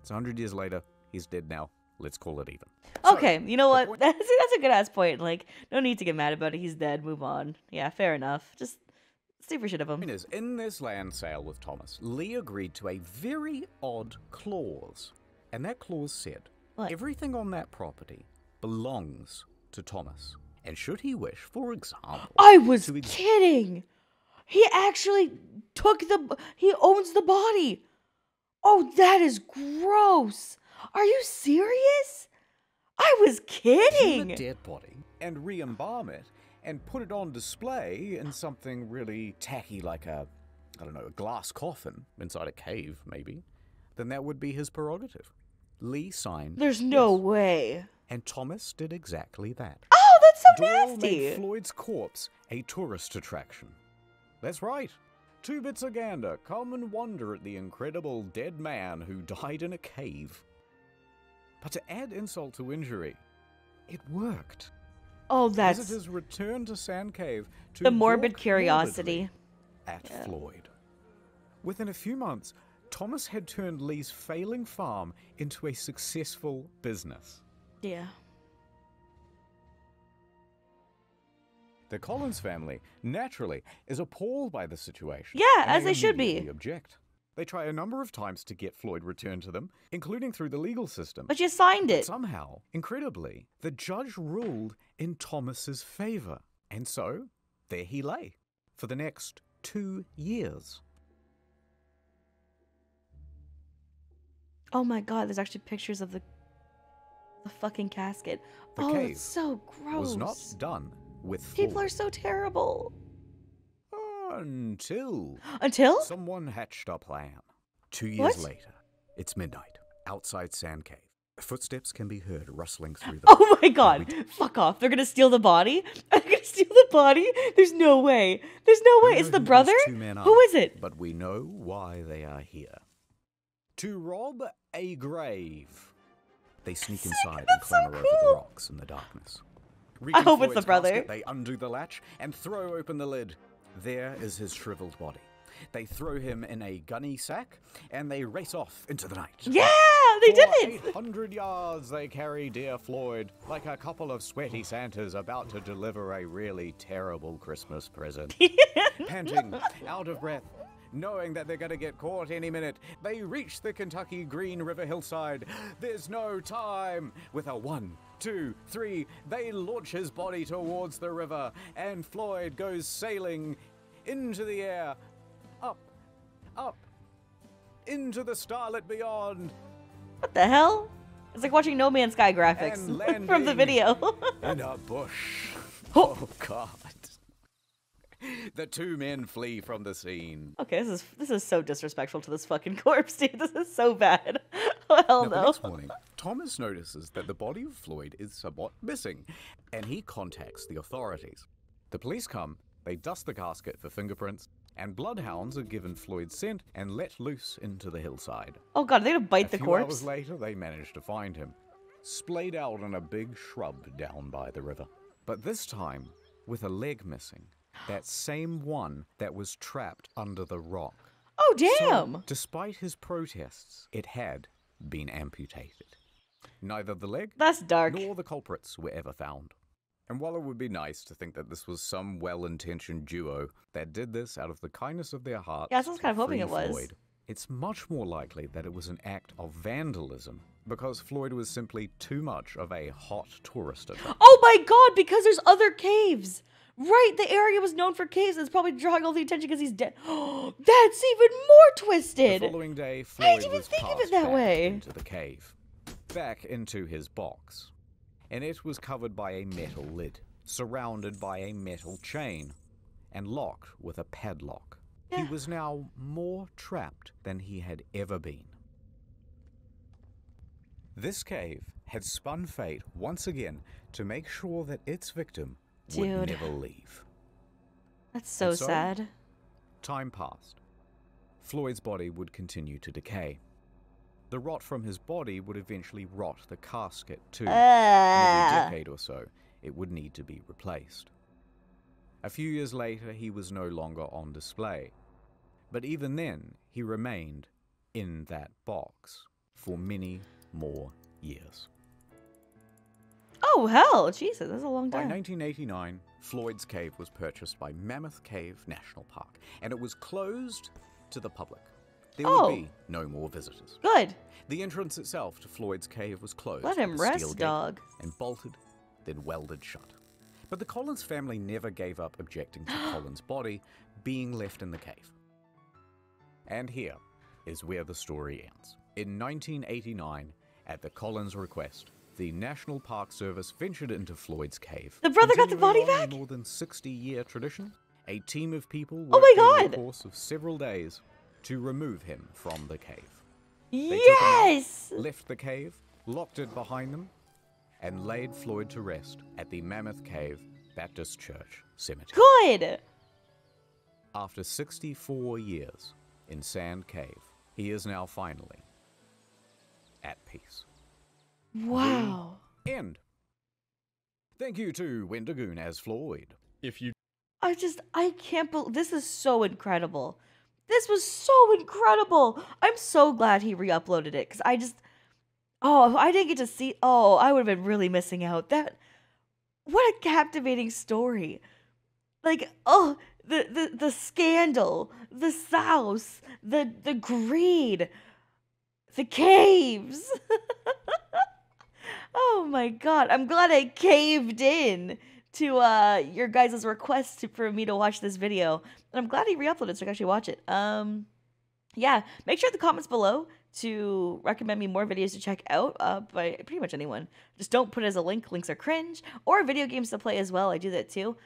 It's 100 years later. He's dead now. Let's call it even. Okay, you know what? That's a good-ass point. Like, no need to get mad about it. He's dead. Move on. Yeah, fair enough. Just super shit of him. In this land sale with Thomas, Lee agreed to a very odd clause. And that clause said, everything on that property belongs to Thomas. And should he wish, for example... I was kidding! He actually took the... He owns the body! Oh, that is gross! Are you serious? I was kidding! The dead body and re-embalm it and put it on display in something really tacky like a, I don't know, a glass coffin inside a cave, maybe. Then that would be his prerogative. Lee signed. There's no way. And Thomas did exactly that. Oh, that's so nasty! Made Floyd's corpse a tourist attraction. That's right. Two bits of gander, come and wonder at the incredible dead man who died in a cave. But to add insult to injury, it worked. Oh, that's... Visitors return to Sand Cave to the morbid curiosity. At Floyd. Within a few months, Thomas had turned Lee's failing farm into a successful business. Yeah. The Collins family, naturally, is appalled by the situation. Yeah, as they should be. Object. They try a number of times to get Floyd returned to them, including through the legal system. But you signed it. Somehow, incredibly, the judge ruled in Thomas's favor. And so, there he lay for the next 2 years. Oh my God, there's actually pictures of the fucking casket. The cave it's so gross. Was not done. With people are so terrible. Until someone hatched a plan. 2 years later, it's midnight outside Sand Cave. Footsteps can be heard rustling through the. Oh my God! Fuck off! They're gonna steal the body. They're gonna steal the body. There's no way. There's no way. It's the brother. Who is it? But we know why they are here. To rob a grave. They sneak inside and clamber over the rocks in the darkness. I hope it's the brother. Basket, they undo the latch and throw open the lid. There is his shriveled body. They throw him in a gunny sack and they race off into the night. Yeah, they did it! 800 yards they carry dear Floyd like a couple of sweaty Santas about to deliver a really terrible Christmas present. Panting, out of breath, knowing that they're going to get caught any minute, they reach the Kentucky Green River hillside. There's no time. With a 1, 2, 3, they launch his body towards the river, and Floyd goes sailing into the air, up, up, into the starlit beyond. What the hell? It's like watching No Man's Sky graphics from the video. In a bush. Oh, God. The two men flee from the scene. Okay, this is so disrespectful to this fucking corpse, dude. This is so bad. Oh, hell no. The next morning, Thomas notices that the body of Floyd is somewhat missing, and he contacts the authorities. The police come, they dust the casket for fingerprints, and bloodhounds are given Floyd's scent and let loose into the hillside. Oh God, they're gonna bite the corpse? A few hours later, they manage to find him, splayed out on a big shrub down by the river. But this time, with a leg missing. That same one that was trapped under the rock. Oh, damn! So, despite his protests, it had been amputated. Neither the leg nor the culprits were ever found. And while it would be nice to think that this was some well-intentioned duo that did this out of the kindness of their hearts... Yeah, I was kind of hoping it was. Floyd, it's much more likely that it was an act of vandalism because Floyd was simply too much of a hot tourist attraction. Oh my God, because there's other caves! Right, the area was known for caves, and it's probably drawing all the attention because he's dead. Oh, that's even more twisted. The following day, Floyd was passed back into the cave, back into his box, and it was covered by a metal lid, surrounded by a metal chain, and locked with a padlock. Yeah. He was now more trapped than he had ever been. This cave had spun fate once again to make sure that its victim would never leave. That's so sad. Time passed. Floyd's body would continue to decay. The rot from his body would eventually rot the casket too. Every decade or so, it would need to be replaced. A few years later, he was no longer on display. But even then, he remained in that box for many more years. Oh, hell, Jesus, that's a long time. By 1989, Floyd's Cave was purchased by Mammoth Cave National Park, and it was closed to the public. There would be no more visitors. Good. The entrance itself to Floyd's Cave was closed. Let him rest, dog. And bolted, then welded shut. But the Collins family never gave up objecting to Collins' body being left in the cave. And here is where the story ends. In 1989, at the Collins' request, the National Park Service ventured into Floyd's Cave. The brother got the body back? More than 60-year tradition, a team of people worked over the course of several days to remove him from the cave. They took him out, left the cave, locked it behind them, and laid Floyd to rest at the Mammoth Cave Baptist Church Cemetery. Good! After 64 years in Sand Cave, he is now finally at peace. Wow. End. Thank you to Wendigoon as Floyd. If you, I can't believe this is so incredible. This was so incredible. I'm so glad he re-uploaded it because I just, oh, I didn't get to see. Oh, I would have been really missing out. That, what a captivating story. Like, oh, the scandal, the souse, the greed, the caves. Oh my God! I'm glad I caved in to your guys' request for me to watch this video, and I'm glad he re-uploaded so I can actually watch it. Yeah, make sure in the comments below to recommend me more videos to check out by pretty much anyone. Just don't put it as a link. Links are cringe. Or video games to play as well. I do that too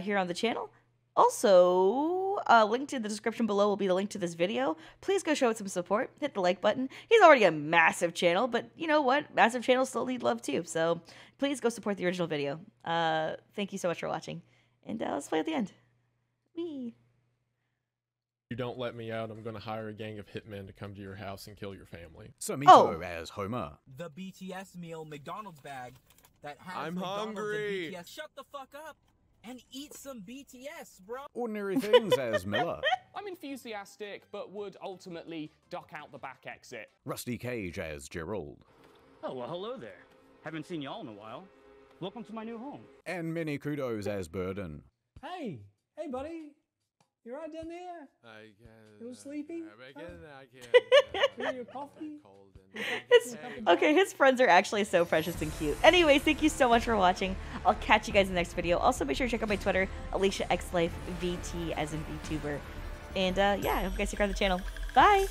here on the channel. Also, linked in the description below will be the link to this video. Please go show it some support. Hit the like button. He's already a massive channel, but you know what? Massive channels still need love too. So please go support the original video. Thank you so much for watching. And let's play at the end. Whee! You don't let me out, I'm going to hire a gang of hitmen to come to your house and kill your family. So me too as Homer. The BTS meal McDonald's bag that has I'm McDonald's hungry. BTS. Shut the fuck up and eat some BTS, bro. Ordinary things as Miller. I'm enthusiastic, but would ultimately dock out the back exit. Rusty Cage as Gerald. Oh, well, hello there. Haven't seen y'all in a while. Welcome to my new home. And many kudos as Burdon. Hey, hey, buddy. You right down there? You little sleepy? Okay, his friends are actually so precious and cute. Anyways, thank you so much for watching. I'll catch you guys in the next video. Also, make sure to check out my Twitter, Alicia X Life, VT as in VTuber. And yeah, I hope you guys subscribe to the channel. Bye!